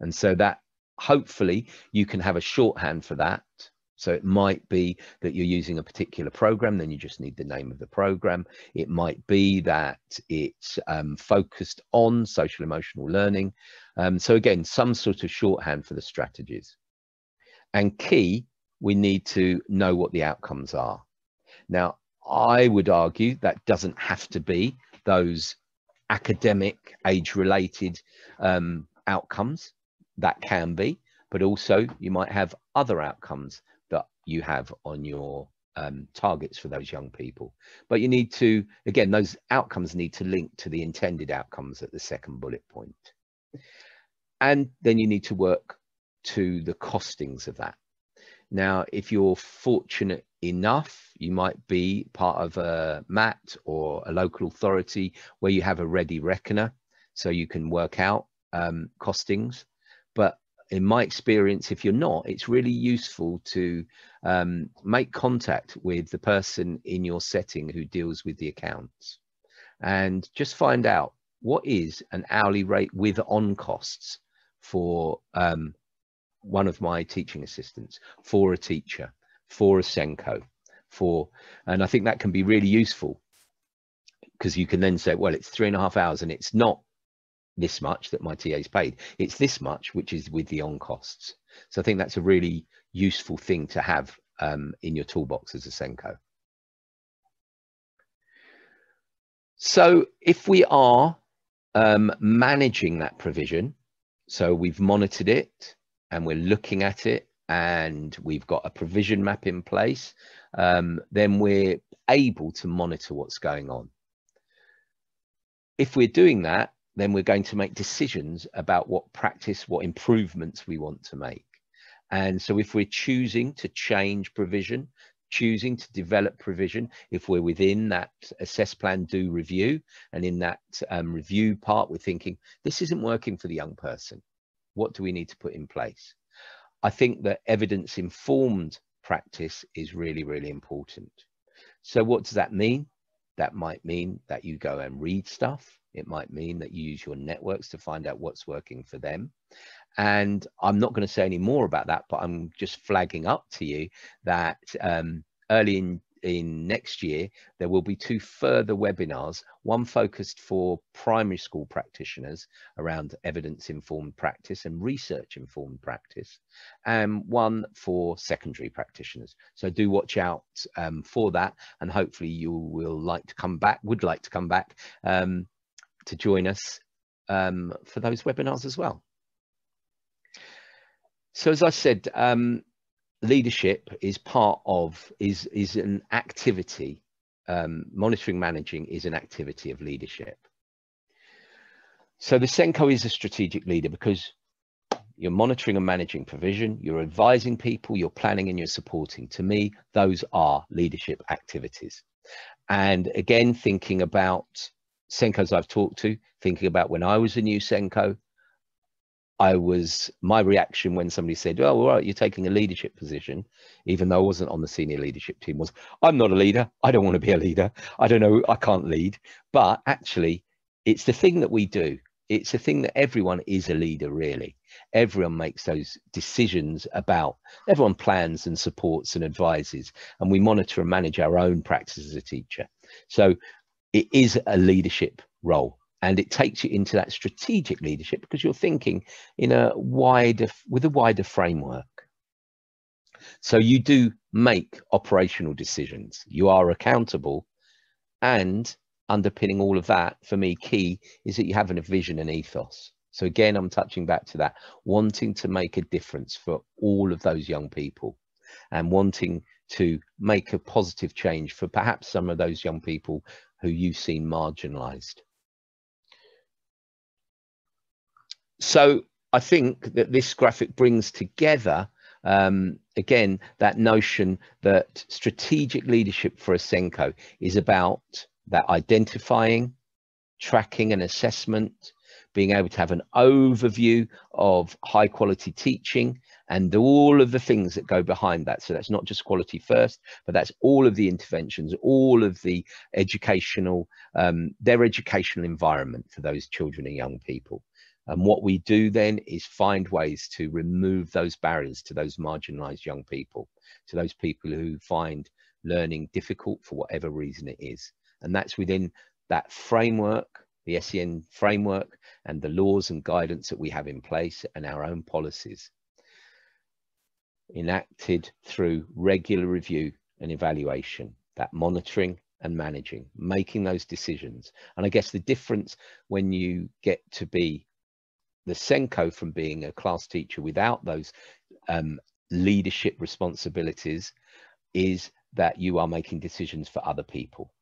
And so that hopefully you can have a shorthand for that. So it might be that you're using a particular program, then you just need the name of the program. It might be that it's focused on social emotional learning. So again, some sort of shorthand for the strategies. And key, we need to know what the outcomes are. Now, I would argue that doesn't have to be those academic age-related outcomes. That can be, but also you might have other outcomes that you have on your targets for those young people. But you need to, again, those outcomes need to link to the intended outcomes at the second bullet point. And then you need to work to the costings of that. Now, if you're fortunate enough, you might be part of a MAT or a local authority where you have a ready reckoner, so you can work out costings. But in my experience, if you're not, it's really useful to make contact with the person in your setting who deals with the accounts and just find out what is an hourly rate with on costs for one of my teaching assistants, for a teacher, for a SENCO, and I think that can be really useful, because you can then say, well, it's 3.5 hours and it's not this much that my TA's paid, it's this much, which is with the on costs. So I think that's a really useful thing to have in your toolbox as a SENCO. So if we are managing that provision, so we've monitored it, and we're looking at it, and we've got a provision map in place, then we're able to monitor what's going on. If we're doing that, then we're going to make decisions about what practice, what improvements we want to make. And so if we're choosing to change provision, choosing to develop provision, if we're within that assess, plan, do, review, and in that review part, we're thinking, this isn't working for the young person. What do we need to put in place? I think that evidence-informed practice is really, really important. So what does that mean? That might mean that you go and read stuff. It might mean that you use your networks to find out what's working for them. And I'm not going to say any more about that, but I'm just flagging up to you that early in next year, there will be 2 further webinars, one focused for primary school practitioners around evidence-informed practice and research-informed practice, and one for secondary practitioners. So do watch out for that, and hopefully you would like to come back to join us for those webinars as well. So as I said, leadership is part of, is an activity, monitoring, managing is an activity of leadership. So the SENCO is a strategic leader because You're monitoring and managing provision, you're advising people, you're planning and you're supporting. To me, those are leadership activities. And again, thinking about SENCOs I've talked to, thinking about when I was a new SENCO, my reaction when somebody said, oh, all right, you're taking a leadership position, even though I wasn't on the senior leadership team, was, I'm not a leader. I don't want to be a leader. I don't know. I can't lead. But actually, it's the thing that we do. It's the thing that everyone is a leader, really. Everyone makes those decisions about, everyone plans and supports and advises, and we monitor and manage our own practice as a teacher. So it is a leadership role. And it takes you into that strategic leadership because you're thinking in a wider, with a wider framework. So you do make operational decisions. You are accountable, and underpinning all of that, for me, key is that you have a vision and ethos. So again, I'm touching back to that, wanting to make a difference for all of those young people and wanting to make a positive change for perhaps some of those young people who you've seen marginalized. So I think that this graphic brings together, again, that notion that strategic leadership for a SENCO is about that identifying, tracking and assessment, being able to have an overview of high quality teaching and all of the things that go behind that. So that's not just quality first, but that's all of the interventions, all of the educational, their educational environment for those children and young people. And what we do then is find ways to remove those barriers to those marginalized young people, to those people who find learning difficult for whatever reason it is. And that's within that framework, the SEN framework, and the laws and guidance that we have in place and our own policies enacted through regular review and evaluation, that monitoring and managing, making those decisions. And I guess the difference when you get to be the SENCO from being a class teacher without those leadership responsibilities is that you are making decisions for other people.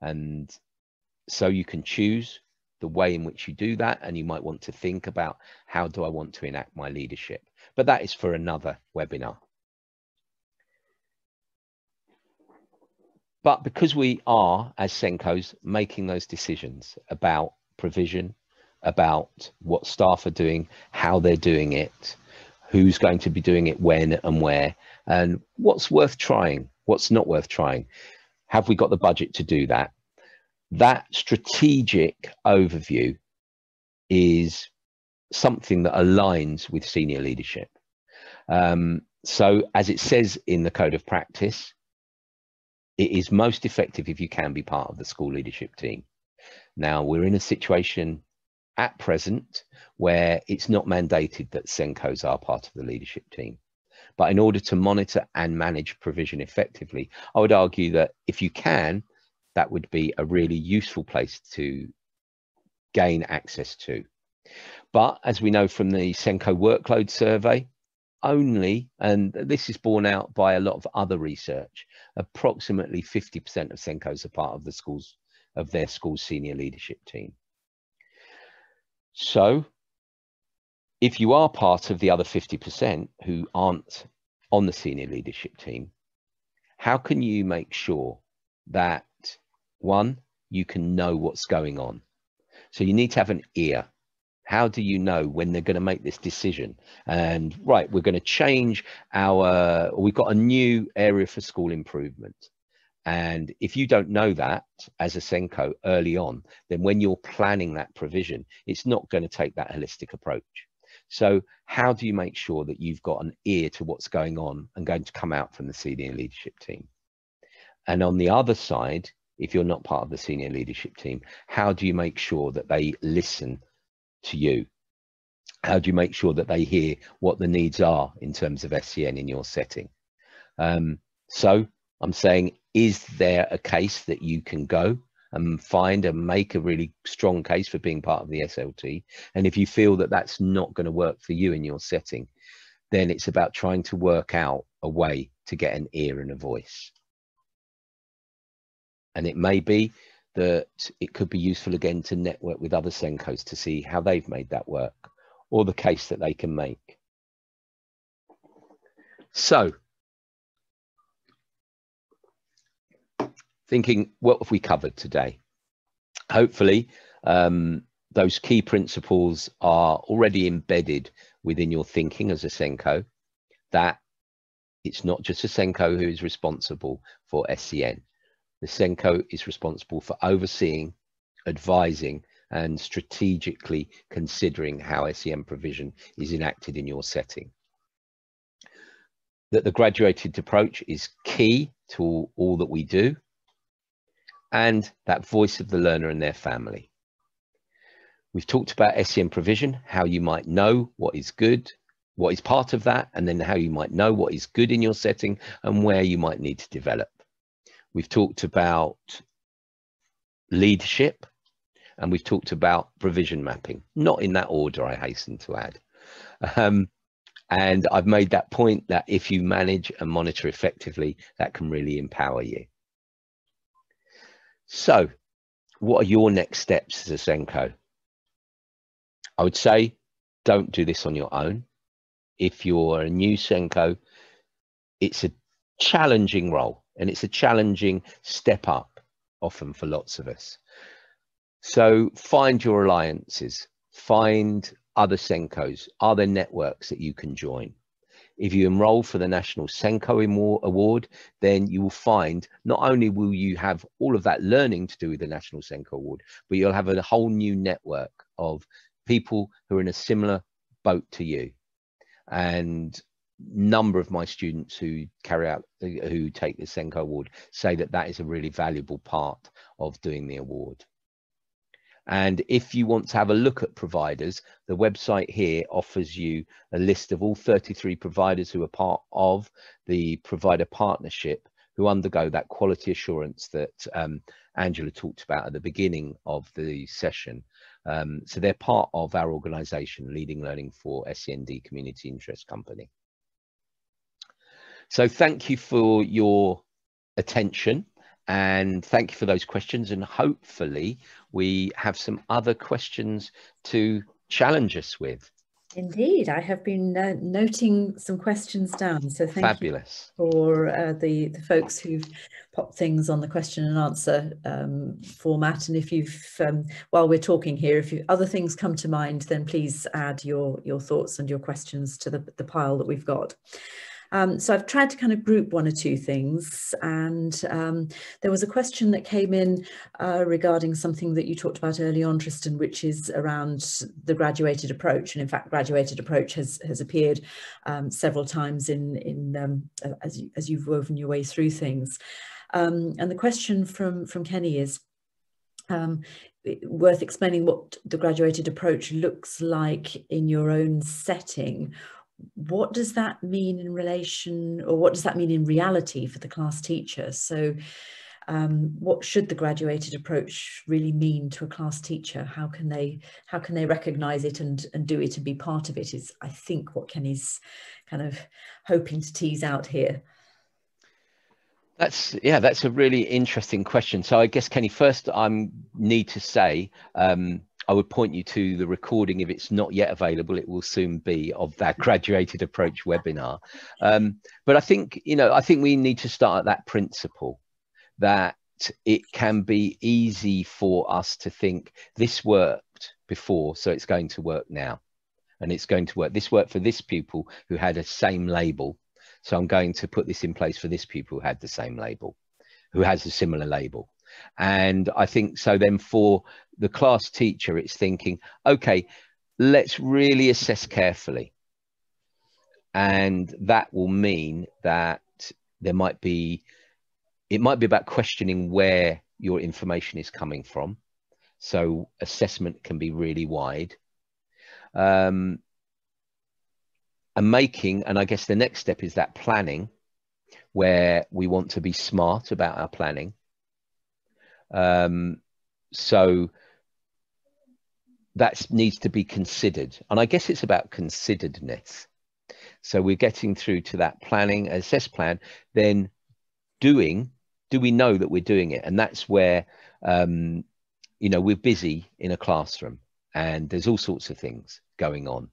And so you can choose the way in which you do that. And you might want to think about, how do I want to enact my leadership? But that is for another webinar. But because we are, as SENCOs, making those decisions about provision, about what staff are doing, how they're doing it, who's going to be doing it when and where, and what's worth trying, what's not worth trying. Have we got the budget to do that? That strategic overview is something that aligns with senior leadership. So as it says in the Code of Practice, it is most effective if you can be part of the school leadership team. Now, we're in a situation at present where it's not mandated that SENCOs are part of the leadership team, but in order to monitor and manage provision effectively, I would argue that if you can, that would be a really useful place to gain access to. But as we know from the SENCO workload survey, only, and this is borne out by a lot of other research, approximately 50% of SENCOs are part of the schools, of their school's senior leadership team. So if you are part of the other 50% who aren't on the senior leadership team, how can you make sure that, one, you can know what's going on? So you need to have an ear. How do you know when they're going to make this decision? And right, we're going to change our, we've got a new area for school improvement. And if you don't know that as a SENCO early on, then when you're planning that provision, it's not going to take that holistic approach. So how do you make sure that you've got an ear to what's going on and going to come out from the senior leadership team? And on the other side, if you're not part of the senior leadership team, how do you make sure that they listen to you? How do you make sure that they hear what the needs are in terms of SEN in your setting? So I'm saying, is there a case that you can go and find and make a really strong case for being part of the SLT? And if you feel that that's not going to work for you in your setting, then it's about trying to work out a way to get an ear and a voice. And it may be that it could be useful again to network with other SENCOs to see how they've made that work, or the case that they can make. So, thinking, what have we covered today? Hopefully, those key principles are already embedded within your thinking as a SENCO, that it's not just a SENCO who is responsible for SEN. The SENCO is responsible for overseeing, advising, and strategically considering how SEN provision is enacted in your setting. That the graduated approach is key to all that we do, and that voice of the learner and their family. We've talked about SEN provision, how you might know what is good, what is part of that, and then how you might know what is good in your setting and where you might need to develop. We've talked about leadership, and we've talked about provision mapping, not in that order, I hasten to add. And I've made that point that if you manage and monitor effectively, that can really empower you. So, what are your next steps as a SENCO? I would say, don't do this on your own. If you're a new SENCO, it's a challenging role and it's a challenging step up, often for lots of us. So find your alliances, find other SENCOs, other networks that you can join. If you enroll for the National SENCO Award, then you will find not only will you have all of that learning to do with the National SENCO Award, but you'll have a whole new network of people who are in a similar boat to you. And number of my students who take the SENCO Award say that that is a really valuable part of doing the award. And if you want to have a look at providers, the website here offers you a list of all 33 providers who are part of the provider partnership who undergo that quality assurance that Angela talked about at the beginning of the session. So they're part of our organisation, Leading Learning for SEND Community Interest Company. So thank you for your attention. And thank you for those questions, and hopefully we have some other questions to challenge us with. Indeed, I have been noting some questions down, so thank Fabulous. You for the folks who've popped things on the question and answer format. And if you've, while we're talking here, if you, other things come to mind, then please add your thoughts and your questions to the pile that we've got. So I've tried to kind of group one or two things, and there was a question that came in regarding something that you talked about early on, Tristan, which is around the graduated approach. And in fact, graduated approach has appeared several times as you've woven your way through things. And the question from Kenny is, worth explaining what the graduated approach looks like in your own setting. What does that mean in relation, or what does that mean in reality for the class teacher? So what should the graduated approach really mean to a class teacher? How can they recognise it and do it and be part of it, is I think what Kenny's kind of hoping to tease out here. That's a really interesting question. So I guess, Kenny, first I need to say I would point you to the recording. If it's not yet available, it will soon be, of that graduated approach webinar. But I think, I think we need to start at that principle that it can be easy for us to think this worked before, so it's going to work now, and it's going to work. This worked for this pupil who had a same label, so I'm going to put this in place for this pupil who had the same label, who has a similar label. And I think so then for the class teacher, it's thinking, okay, let's really assess carefully. And that will mean that it might be about questioning where your information is coming from. So assessment can be really wide. And I guess the next step is that planning, where we want to be smart about our planning. So that needs to be considered, and I guess it's about consideredness. So we're getting through to that planning, assess, plan, then doing. Do we know that we're doing it? And that's where we're busy in a classroom, and there's all sorts of things going on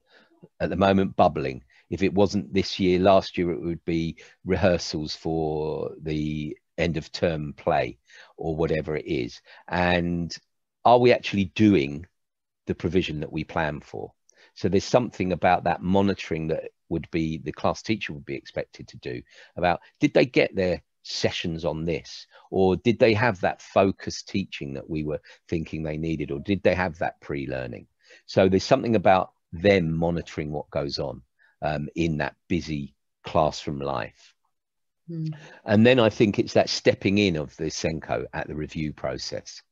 at the moment, bubbling. If it wasn't this year, last year it would be rehearsals for the end of term play or whatever it is. And are we actually doing the provision that we plan for? So there's something about that monitoring that would be the class teacher would be expected to do about, did they get their sessions on this, or did they have that focused teaching that we were thinking they needed, or did they have that pre-learning? So there's something about them monitoring what goes on in that busy classroom life. Mm. And then I think it's that stepping in of the SENCO at the review process,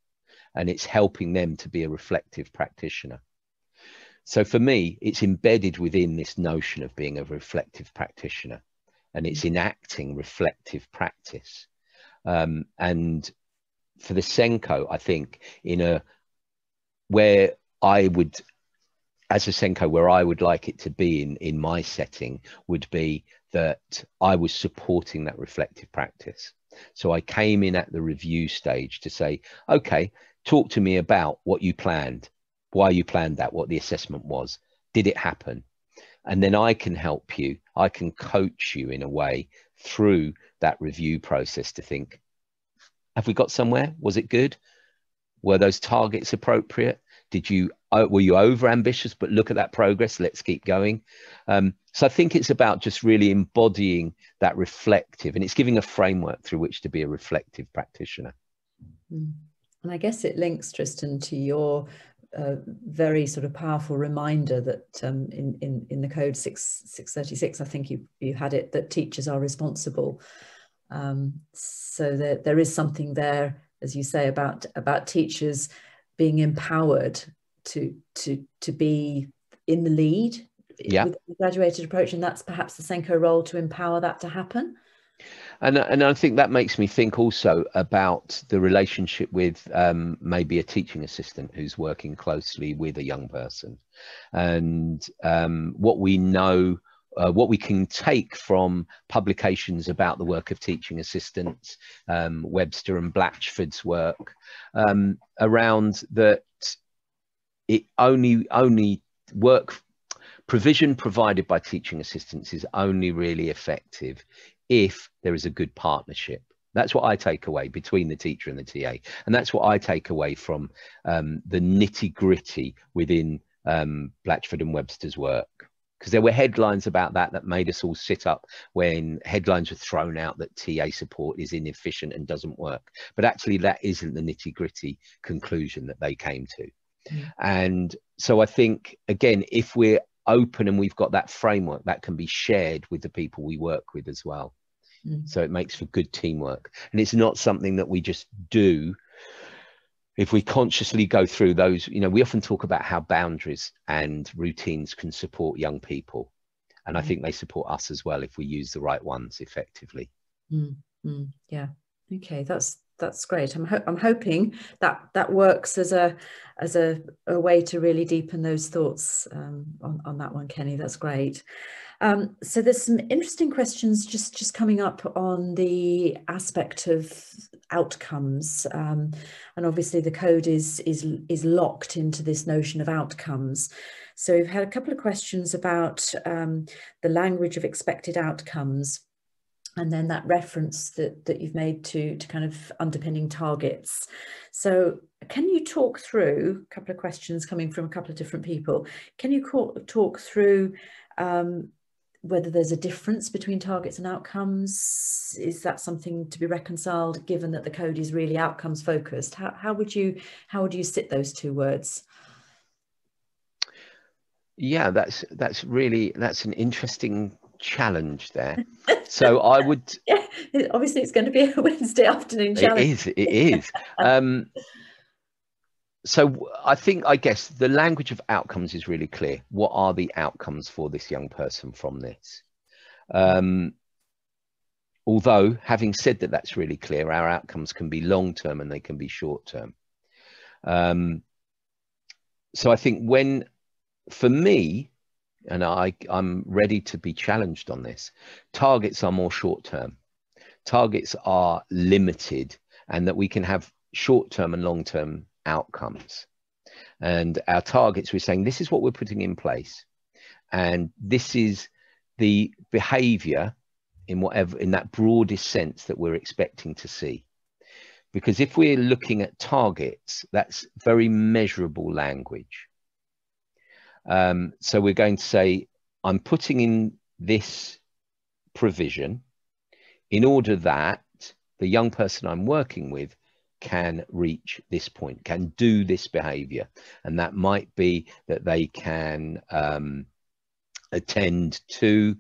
and it's helping them to be a reflective practitioner. So for me, it's embedded within this notion of being a reflective practitioner, and it's enacting reflective practice. And for the SENCO, I think where I would, as a SENCO, where I would like it to be in my setting would be that I was supporting that reflective practice. So I came in at the review stage to say, okay, talk to me about what you planned, why you planned that, what the assessment was, did it happen? And then I can help you, I can coach you in a way through that review process to think, have we got somewhere? Was it good? Were those targets appropriate? Were you over ambitious? But look at that progress, let's keep going. So I think it's about just really embodying that reflective, and it's giving a framework through which to be a reflective practitioner. And I guess it links, Tristan, to your a very sort of powerful reminder that in the code 636, I think you had it, that teachers are responsible. So there is something there, as you say, about teachers being empowered to be in the lead, yeah, with a graduated approach, and that's perhaps the SENCO role to empower that to happen. And I think that makes me think also about the relationship with maybe a teaching assistant who's working closely with a young person, and what we know, what we can take from publications about the work of teaching assistants, Webster and Blatchford's work, around that it only work provision provided by teaching assistants is only really effective if there is a good partnership. That's what I take away between the teacher and the TA. And that's what I take away from the nitty gritty within Blatchford and Webster's work. Because there were headlines about that made us all sit up when headlines were thrown out that TA support is inefficient and doesn't work. But actually that isn't the nitty gritty conclusion that they came to. Mm. And so I think, again, if we're open and we've got that framework, that can be shared with the people we work with as well. So it makes for good teamwork, and it's not something that we just do. If we consciously go through those, we often talk about how boundaries and routines can support young people, and I think they support us as well if we use the right ones effectively. Yeah, okay, that's great. I'm hoping that works as a way to really deepen those thoughts on that one, Kenny. That's great. So there's some interesting questions just coming up on the aspect of outcomes, and obviously the code is locked into this notion of outcomes. So we've had a couple of questions about the language of expected outcomes, and then that reference that you've made to kind of underpinning targets. So can you talk through a couple of questions coming from a couple of different people? Can you talk through whether there's a difference between targets and outcomes? Is that something to be reconciled, given that the code is really outcomes focused? How would you sit those two words? Yeah, that's an interesting challenge there. So I would, yeah, obviously it's going to be a Wednesday afternoon challenge. It is. So I guess the language of outcomes is really clear. What are the outcomes for this young person from this? Although, having said that, that's really clear, our outcomes can be long term and they can be short term. So I think for me, and I'm ready to be challenged on this, targets are more short term. Targets are limited, and that we can have short term and long term outcomes. and our targets, we're saying this is what we're putting in place, and this is the behavior in whatever, in that broadest sense that we're expecting to see. Because if we're looking at targets, that's very measurable language. So we're going to say, I'm putting in this provision in order that the young person I'm working with can reach this point, can do this behavior. And that might be that they can attend to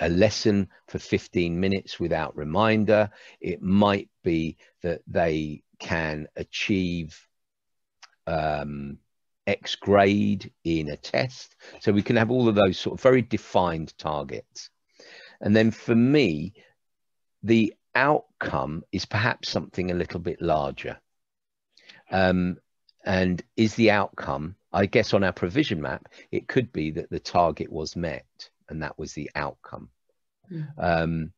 a lesson for 15 minutes without reminder. It might be that they can achieve X grade in a test. So we can have all of those sort of very defined targets. And then for me, the outcome is perhaps something a little bit larger. And is the outcome, I guess on our provision map, it could be that the target was met and that was the outcome. Mm.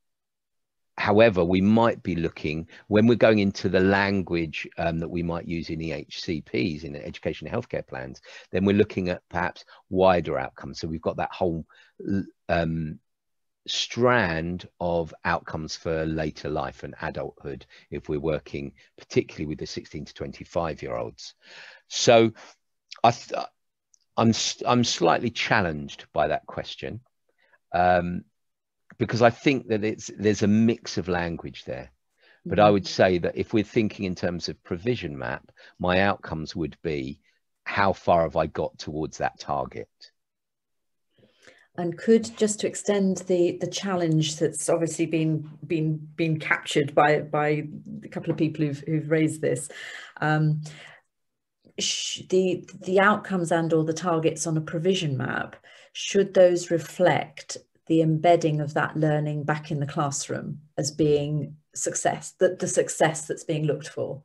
However, we might be looking, when we're going into the language that we might use in EHCPs, in education and healthcare plans, then we're looking at perhaps wider outcomes. So we've got that whole strand of outcomes for later life and adulthood, if we're working particularly with the 16 to 25 year olds. So I'm slightly challenged by that question, because I think that there's a mix of language there. But I would say that if we're thinking in terms of provision map, my outcomes would be, how far have I got towards that target? And could, just to extend the challenge that's obviously been captured by a couple of people who've raised this, the outcomes and or the targets on a provision map, should those reflect the embedding of that learning back in the classroom as being success, the success that's being looked for?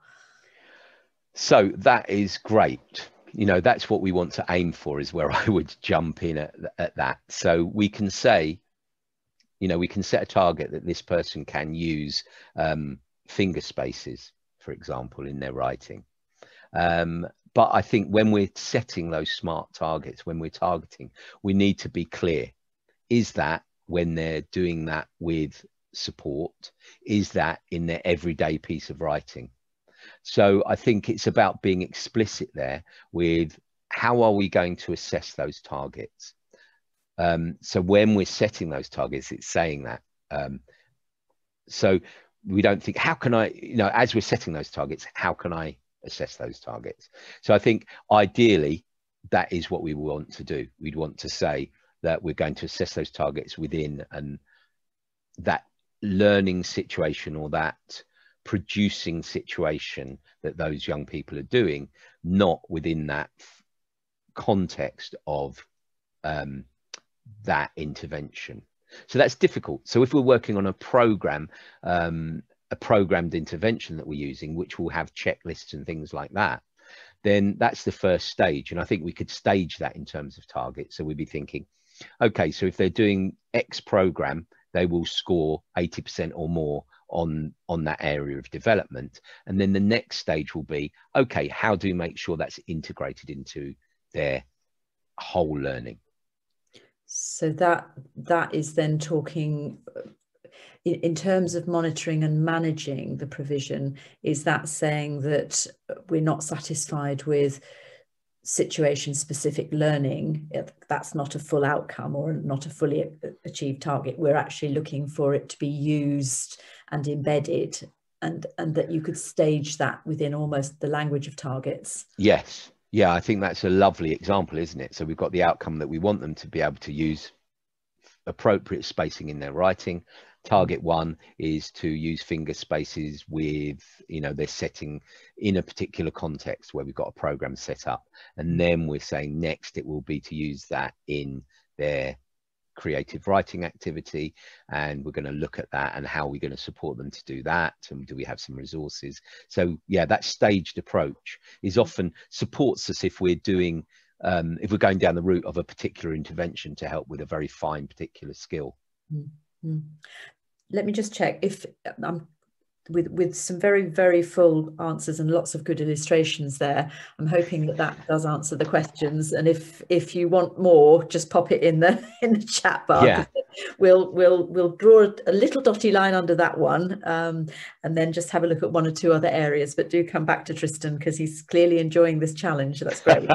So that is great. You know, that's what we want to aim for, is where I would jump in at that. So we can say, you know, we can set a target that this person can use finger spaces, for example, in their writing. But I think when we're setting those smart targets, when we're targeting, we need to be clear. Is that when they're doing that with support? Is that in their everyday piece of writing? So I think it's about being explicit there with how are we going to assess those targets. So when we're setting those targets, it's saying that. So we don't think, how can I, you know, as we're setting those targets, how can I assess those targets? So I think ideally that is what we want to do. We'd want to say that we're going to assess those targets within and that learning situation or that producing situation that those young people are doing, not within that context of that intervention. So that's difficult. So if we're working on a program, a programmed intervention that we're using, which will have checklists and things like that, then that's the first stage. And I think we could stage that in terms of targets. So we'd be thinking, okay, so if they're doing X program, they will score 80% or more on that area of development. And then the next stage will be, okay, how do we make sure that's integrated into their whole learning? So that is then talking in terms of monitoring and managing the provision. Is that saying that we're not satisfied with situation specific learning? That's not a full outcome or not a fully achieved target. We're actually looking for it to be used and embedded, and that you could stage that within almost the language of targets. Yes. Yeah, I think that's a lovely example, isn't it? So we've got the outcome that we want them to be able to use appropriate spacing in their writing. Target one is to use finger spaces with, you know, they're setting in a particular context where we've got a program set up. And then we're saying next it will be to use that in their creative writing activity. And we're going to look at that and how we're going to support them to do that. And do we have some resources? So yeah, that staged approach is often supports us if we're doing, if we're going down the route of a particular intervention to help with a very fine particular skill. Mm. Let me just check if with some very, very full answers and lots of good illustrations there. I'm hoping that that does answer the questions. And if you want more, just pop it in the chat bar. Yeah. We'll draw a little dotty line under that one, and then just have a look at one or two other areas. But do come back to Tristan, because he's clearly enjoying this challenge. That's great.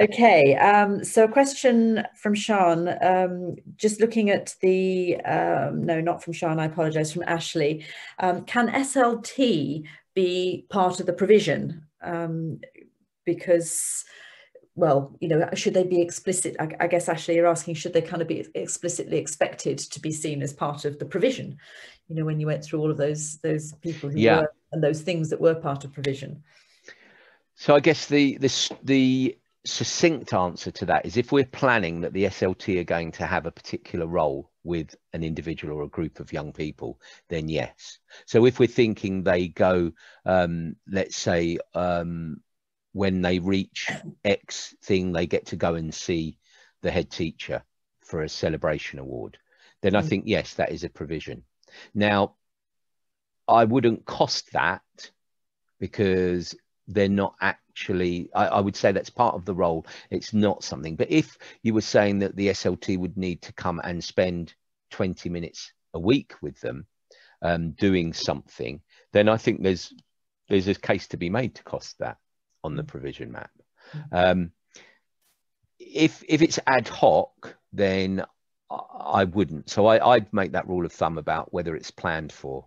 Okay, so a question from Sean, just looking at the, no, not from Sean, I apologise, from Ashley. Can SLT be part of the provision? Because, well, you know, should they be explicit? I guess, Ashley, you're asking, should they kind of be explicitly expected to be seen as part of the provision? You know, when you went through all of those people who yeah. were, and those things that were part of provision. So I guess the succinct answer to that is, if we're planning that the SLT are going to have a particular role with an individual or a group of young people, then yes. So if we're thinking they go, let's say, when they reach X thing, they get to go and see the head teacher for a celebration award, then I think, yes, that is a provision. Now, I wouldn't cost that, because they're not actually, I would say that's part of the role. It's not something. But if you were saying that the SLT would need to come and spend 20 minutes a week with them doing something, then I think there's a case to be made to cost that on the provision map. If it's ad hoc, then I wouldn't. So I'd make that rule of thumb about whether it's planned for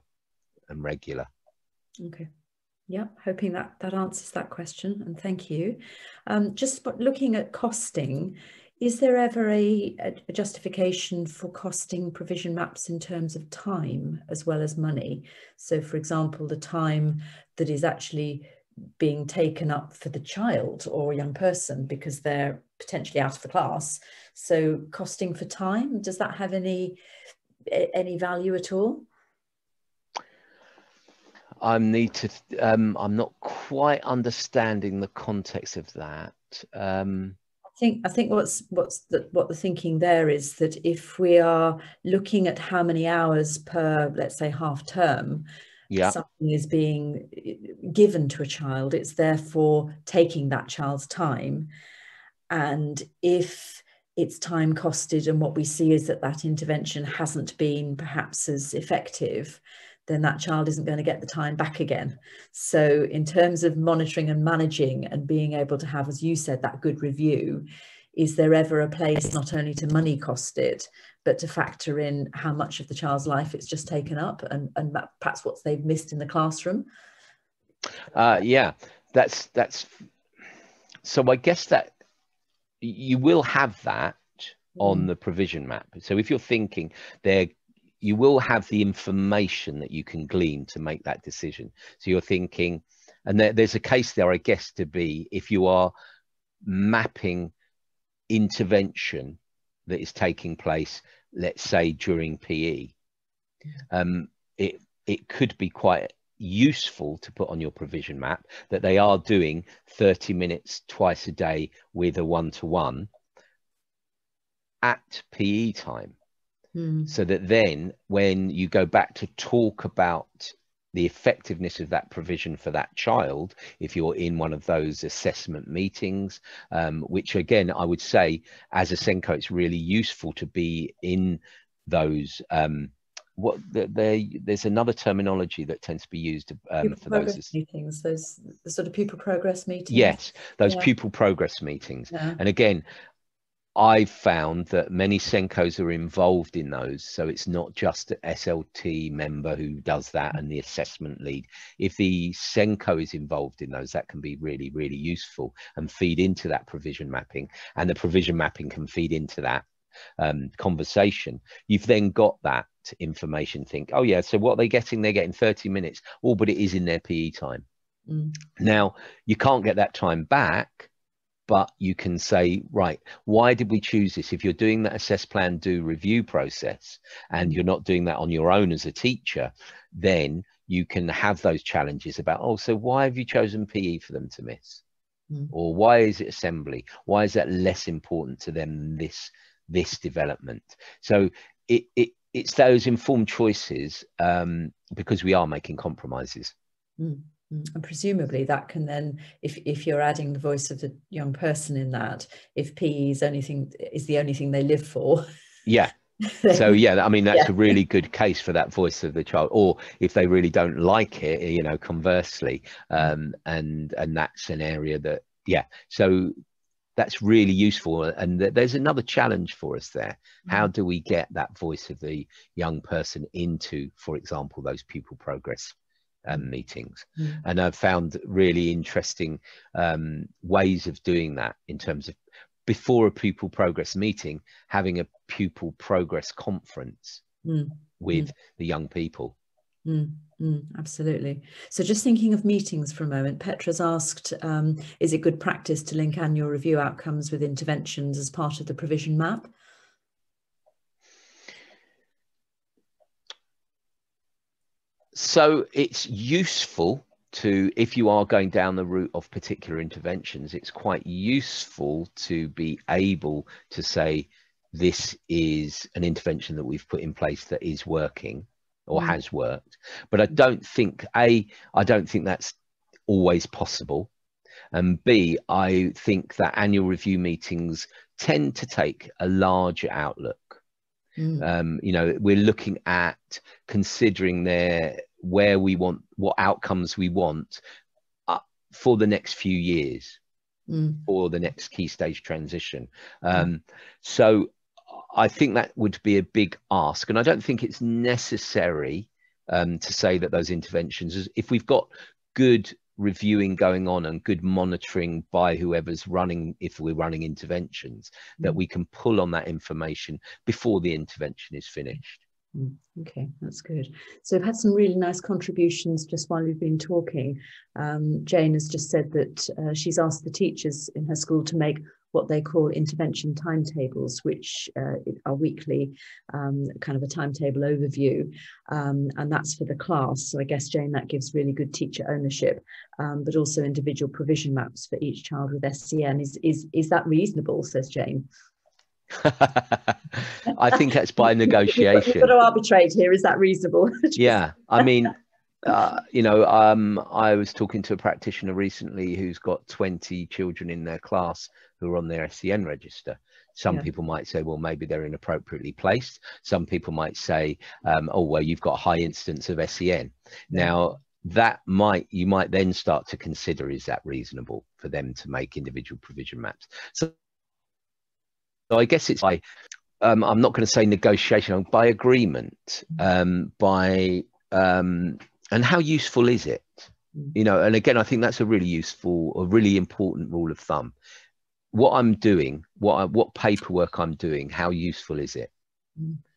and regular. Okay. Yeah, hoping that that answers that question, and thank you. Just looking at costing, is there ever a justification for costing provision maps in terms of time as well as money? So, for example, the time that is actually being taken up for the child or young person because they're potentially out of the class. So costing for time, does that have any value at all? I need to, I'm not quite understanding the context of that. I think what the thinking there is that if we are looking at how many hours per, let's say, half term, yeah. something is being given to a child, it's therefore taking that child's time. And if it's time costed and what we see is that that intervention hasn't been perhaps as effective, then that child isn't going to get the time back again. So in terms of monitoring and managing and being able to have, as you said, that good review, is there ever a place not only to money cost it, but to factor in how much of the child's life it's just taken up and perhaps what they've missed in the classroom? Yeah, that's so I guess that you will have that on the provision map. So if you're thinking they're you will have the information that you can glean to make that decision. So you're thinking, and there's a case there, I guess, to be if you are mapping intervention that is taking place, let's say during PE, it could be quite useful to put on your provision map that they are doing 30 minutes twice a day with a one-to-one at PE time. So that then when you go back to talk about the effectiveness of that provision for that child, if you're in one of those assessment meetings, which again, I would say as a SENCO, it's really useful to be in those, there's another terminology that tends to be used for those meetings, those sort of pupil progress meetings. Yes, those yeah. pupil progress meetings. Yeah. And again, I've found that many SENCOs are involved in those, so it's not just an SLT member who does that and the assessment lead. If the SENCO is involved in those, that can be really, really useful and feed into that provision mapping, and the provision mapping can feed into that conversation. You've then got that information, think, oh yeah, so what they're getting, they're getting 30 minutes, oh, but it is in their PE time. Now, you can't get that time back, but you can say, right, why did we choose this? If you're doing that assess, plan, do, review process, and you're not doing that on your own as a teacher, then you can have those challenges about, oh, so why have you chosen PE for them to miss? Or why is it assembly? Why is that less important to them than this development? So it it's those informed choices, because we are making compromises. Mm. And presumably that can then, if you're adding the voice of the young person in that, if PE is the only thing they live for. Yeah. So yeah, I mean, that's a really good case for that voice of the child. Or if they really don't like it, you know, conversely, and that's an area that, yeah. So that's really useful. And there's another challenge for us there. How do we get that voice of the young person into, for example, those pupil progress meetings? And I've found really interesting ways of doing that, in terms of, before a pupil progress meeting, having a pupil progress conference with the young people. Absolutely. So just thinking of meetings for a moment, Petra's asked, is it good practice to link annual review outcomes with interventions as part of the provision map? So it's useful to, if you are going down the route of particular interventions, it's quite useful to be able to say, this is an intervention that we've put in place that is working or has worked. But I don't think, A, I don't think that's always possible. And B, I think that annual review meetings tend to take a larger outlook. You know, we're looking at considering where we want, what outcomes we want for the next few years, or the next key stage transition. So I think that would be a big ask, and I don't think it's necessary to say that those interventions, if we've got good reviewing going on and good monitoring by whoever's running, if we're running interventions, that we can pull on that information before the intervention is finished. Okay, that's good. So I've had some really nice contributions just while we've been talking. Jane has just said that she's asked the teachers in her school to make what they call intervention timetables, which are weekly, kind of a timetable overview, and that's for the class. So I guess, Jane, that gives really good teacher ownership, but also individual provision maps for each child with SEN. Is that reasonable, says Jane? I think that's by negotiation. We've got to arbitrate here. Is that reasonable? Yeah, I mean, you know, I was talking to a practitioner recently who's got 20 children in their class who are on their SEN register. Some people might say, well, maybe they're inappropriately placed. Some people might say, oh, well, you've got a high instance of SEN. Now, that you might then start to consider, is that reasonable for them to make individual provision maps? So I guess it's by, I'm not going to say negotiation, by agreement, and how useful is it? You know, and again, I think that's a really important rule of thumb. What I'm doing, what paperwork I'm doing, how useful is it?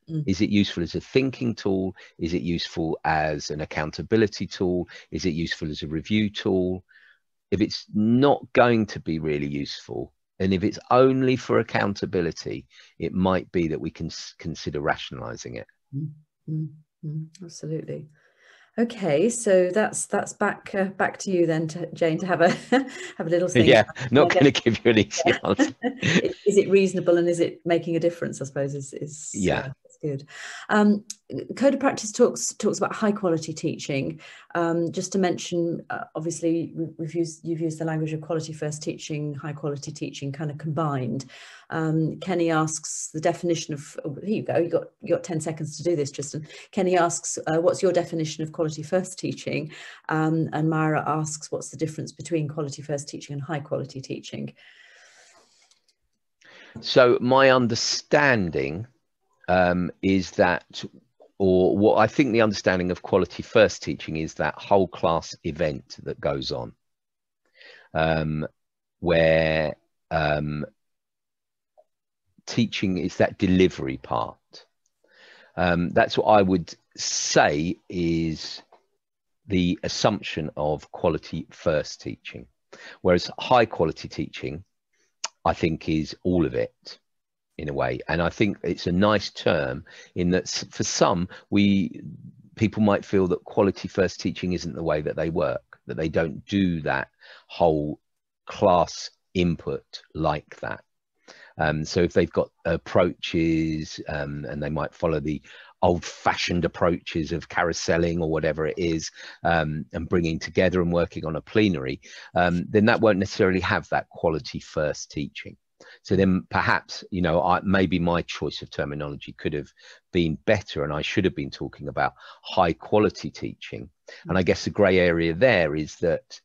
Is it useful as a thinking tool? Is it useful as an accountability tool? Is it useful as a review tool? If it's not going to be really useful, and if it's only for accountability, it might be that we can consider rationalising it. Absolutely. Okay, so that's back to you then, Jane, to have a have a little think. Yeah, not going to give you an easy answer. Is it reasonable, and is it making a difference? I suppose is yeah. Good. Code of practice talks about high quality teaching. Just to mention, obviously you've used the language of quality first teaching, high quality teaching kind of combined. Kenny asks the definition of, oh, here you go, you got 10 seconds to do this, Tristan. Kenny asks, what's your definition of quality first teaching? And Myra asks, what's the difference between quality first teaching and high quality teaching? So my understanding is that, or what I think the understanding of quality first teaching is, that whole class event that goes on, where teaching is that delivery part. That's what I would say is the assumption of quality first teaching, whereas high quality teaching, I think, is all of it, in a way. And I think it's a nice term, in that for some people might feel that quality first teaching isn't the way that they work, that they don't do that whole class input like that. So if they've got approaches, and they might follow the old-fashioned approaches of carouseling or whatever it is, and bringing together and working on a plenary, then that won't necessarily have that quality first teaching. So then perhaps, you know, maybe my choice of terminology could have been better, and I should have been talking about high quality teaching. And I guess the grey area there is that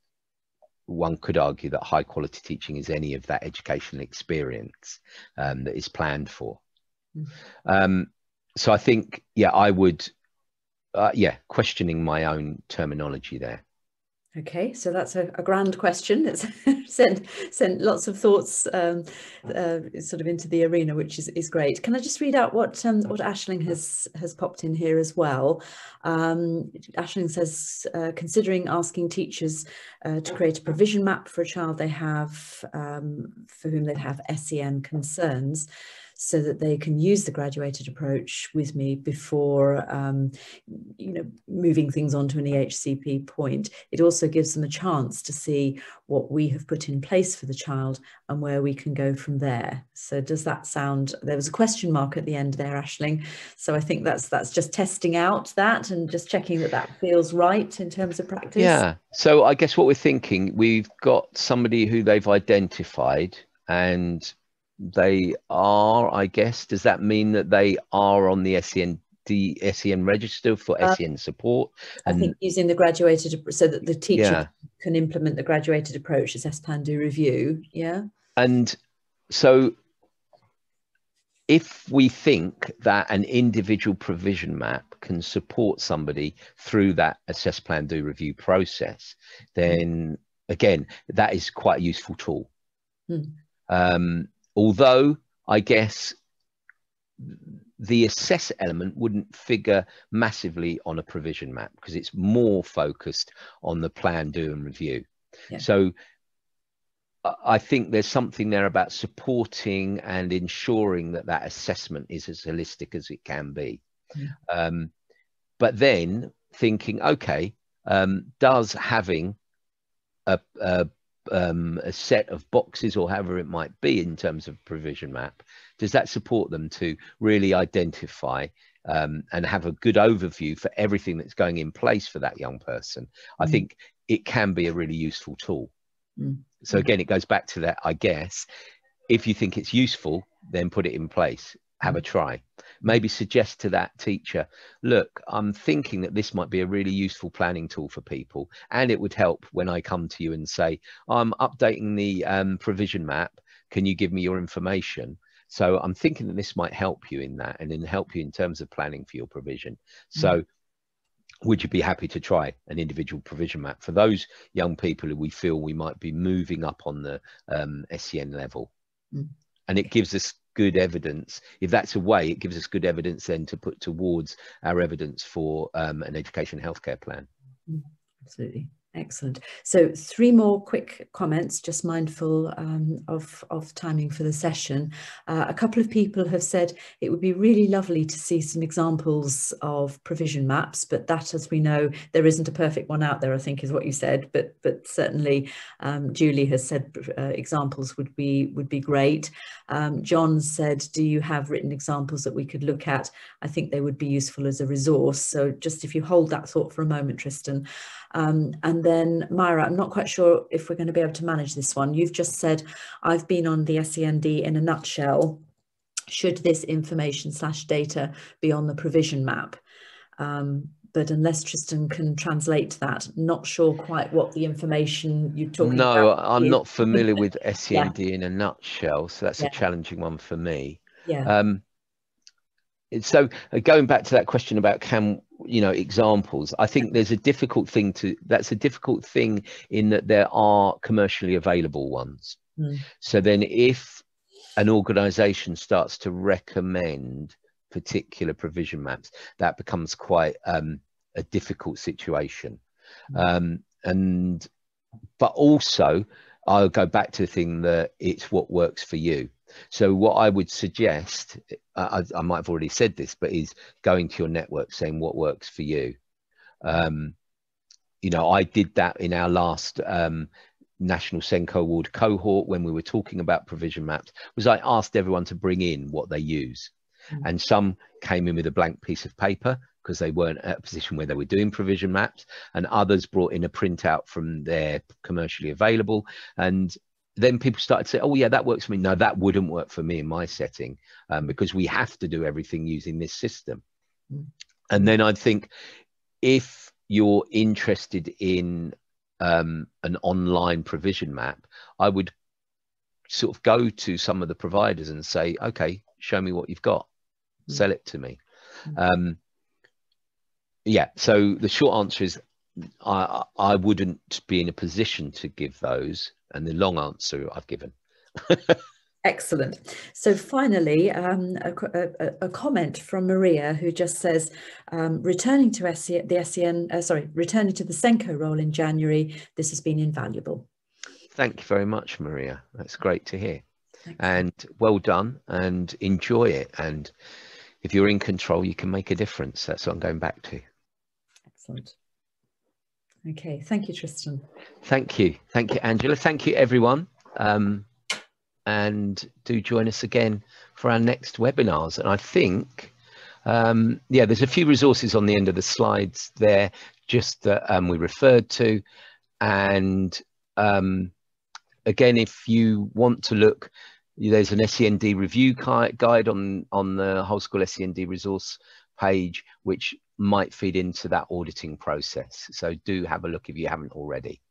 one could argue that high quality teaching is any of that educational experience that is planned for. So I think, yeah, I would, questioning my own terminology there. Okay, so that's a grand question that's sent lots of thoughts sort of into the arena, which is great. Can I just read out what Aisling has popped in here as well? Aisling says, considering asking teachers to create a provision map for a child they have, for whom they have SEN concerns, so that they can use the graduated approach with me before, you know, moving things on to an EHCP point. It also gives them a chance to see what we have put in place for the child and where we can go from there. So does that sound, there was a question mark at the end there, Aisling. So I think that's just testing out that and just checking that that feels right in terms of practice. Yeah, so I guess what we're thinking, we've got somebody who they've identified and they are, I guess, does that mean that they are on the SEN register for SEN support? And I think using the graduated, so that the teacher can implement the graduated approach as SPANDU review, yeah? And so if we think that an individual provision map can support somebody through that assess plan do review process, then again, that is quite a useful tool. Although I guess the assess element wouldn't figure massively on a provision map because it's more focused on the plan, do and review. Yeah. So I think there's something there about supporting and ensuring that that assessment is as holistic as it can be. But then thinking, okay, does having a set of boxes or however it might be in terms of provision map, does that support them to really identify and have a good overview for everything that's going in place for that young person? I think it can be a really useful tool. So again, it goes back to that, I guess, if you think it's useful, then put it in place, have a try, maybe suggest to that teacher, look, I'm thinking that this might be a really useful planning tool for people, and it would help when I come to you and say, I'm updating the provision map, can you give me your information? So I'm thinking that this might help you in that, and then help you in terms of planning for your provision. So would you be happy to try an individual provision map for those young people who we feel we might be moving up on the SEN level? And it gives us good evidence. If that's a way, it gives us good evidence then to put towards our evidence for an education healthcare plan. Absolutely. Excellent. So three more quick comments, just mindful of timing for the session. A couple of people have said it would be really lovely to see some examples of provision maps, but that, as we know, there isn't a perfect one out there, I think is what you said, but certainly Julie has said examples would be great. John said, do you have written examples that we could look at? I think they would be useful as a resource. So just if you hold that thought for a moment, Tristan. And then Myra, I'm not quite sure if we're going to be able to manage this one. You've just said, I've been on the SEND in a nutshell. Should this information / data be on the provision map? But unless Tristan can translate that, not sure quite what the information you're talking about. No, I'm not familiar with SEND in a nutshell, so that's a challenging one for me. So going back to that question about examples, I think there's a difficult thing to, that's a difficult thing in that there are commercially available ones. So then if an organisation starts to recommend particular provision maps, that becomes quite a difficult situation. But also I'll go back to the thing that it's what works for you. So what I would suggest, I might have already said this, but is going to your network saying what works for you. You know, I did that in our last National SENCO Award cohort when we were talking about provision maps, was I asked everyone to bring in what they use. and some came in with a blank piece of paper because they weren't at a position where they were doing provision maps, and others brought in a printout from their commercially available. And then people started to say, oh yeah, that works for me. No, that wouldn't work for me in my setting, because we have to do everything using this system. And then I think if you're interested in an online provision map, I would sort of go to some of the providers and say, okay, show me what you've got, sell it to me. Yeah, so the short answer is I wouldn't be in a position to give those, and the long answer I've given. Excellent. So finally, a comment from Maria, who just says, returning to returning to the SENCO role in January, this has been invaluable. Thank you very much, Maria. That's great to hear. And well done, and enjoy it. And if you're in control, you can make a difference. That's what I'm going back to. Excellent. Okay, thank you, Tristan. Thank you. Thank you, Angela. Thank you, everyone. And do join us again for our next webinars. And I think, yeah, there's a few resources on the end of the slides there, just that we referred to. And again, if you want to look, there's an SEND review guide on the Whole School SEND resource page, which might feed into that auditing process. So do have a look if you haven't already.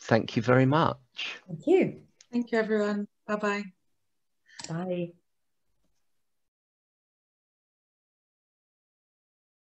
Thank you very much. Thank you. Thank you, everyone. Bye-bye. Bye.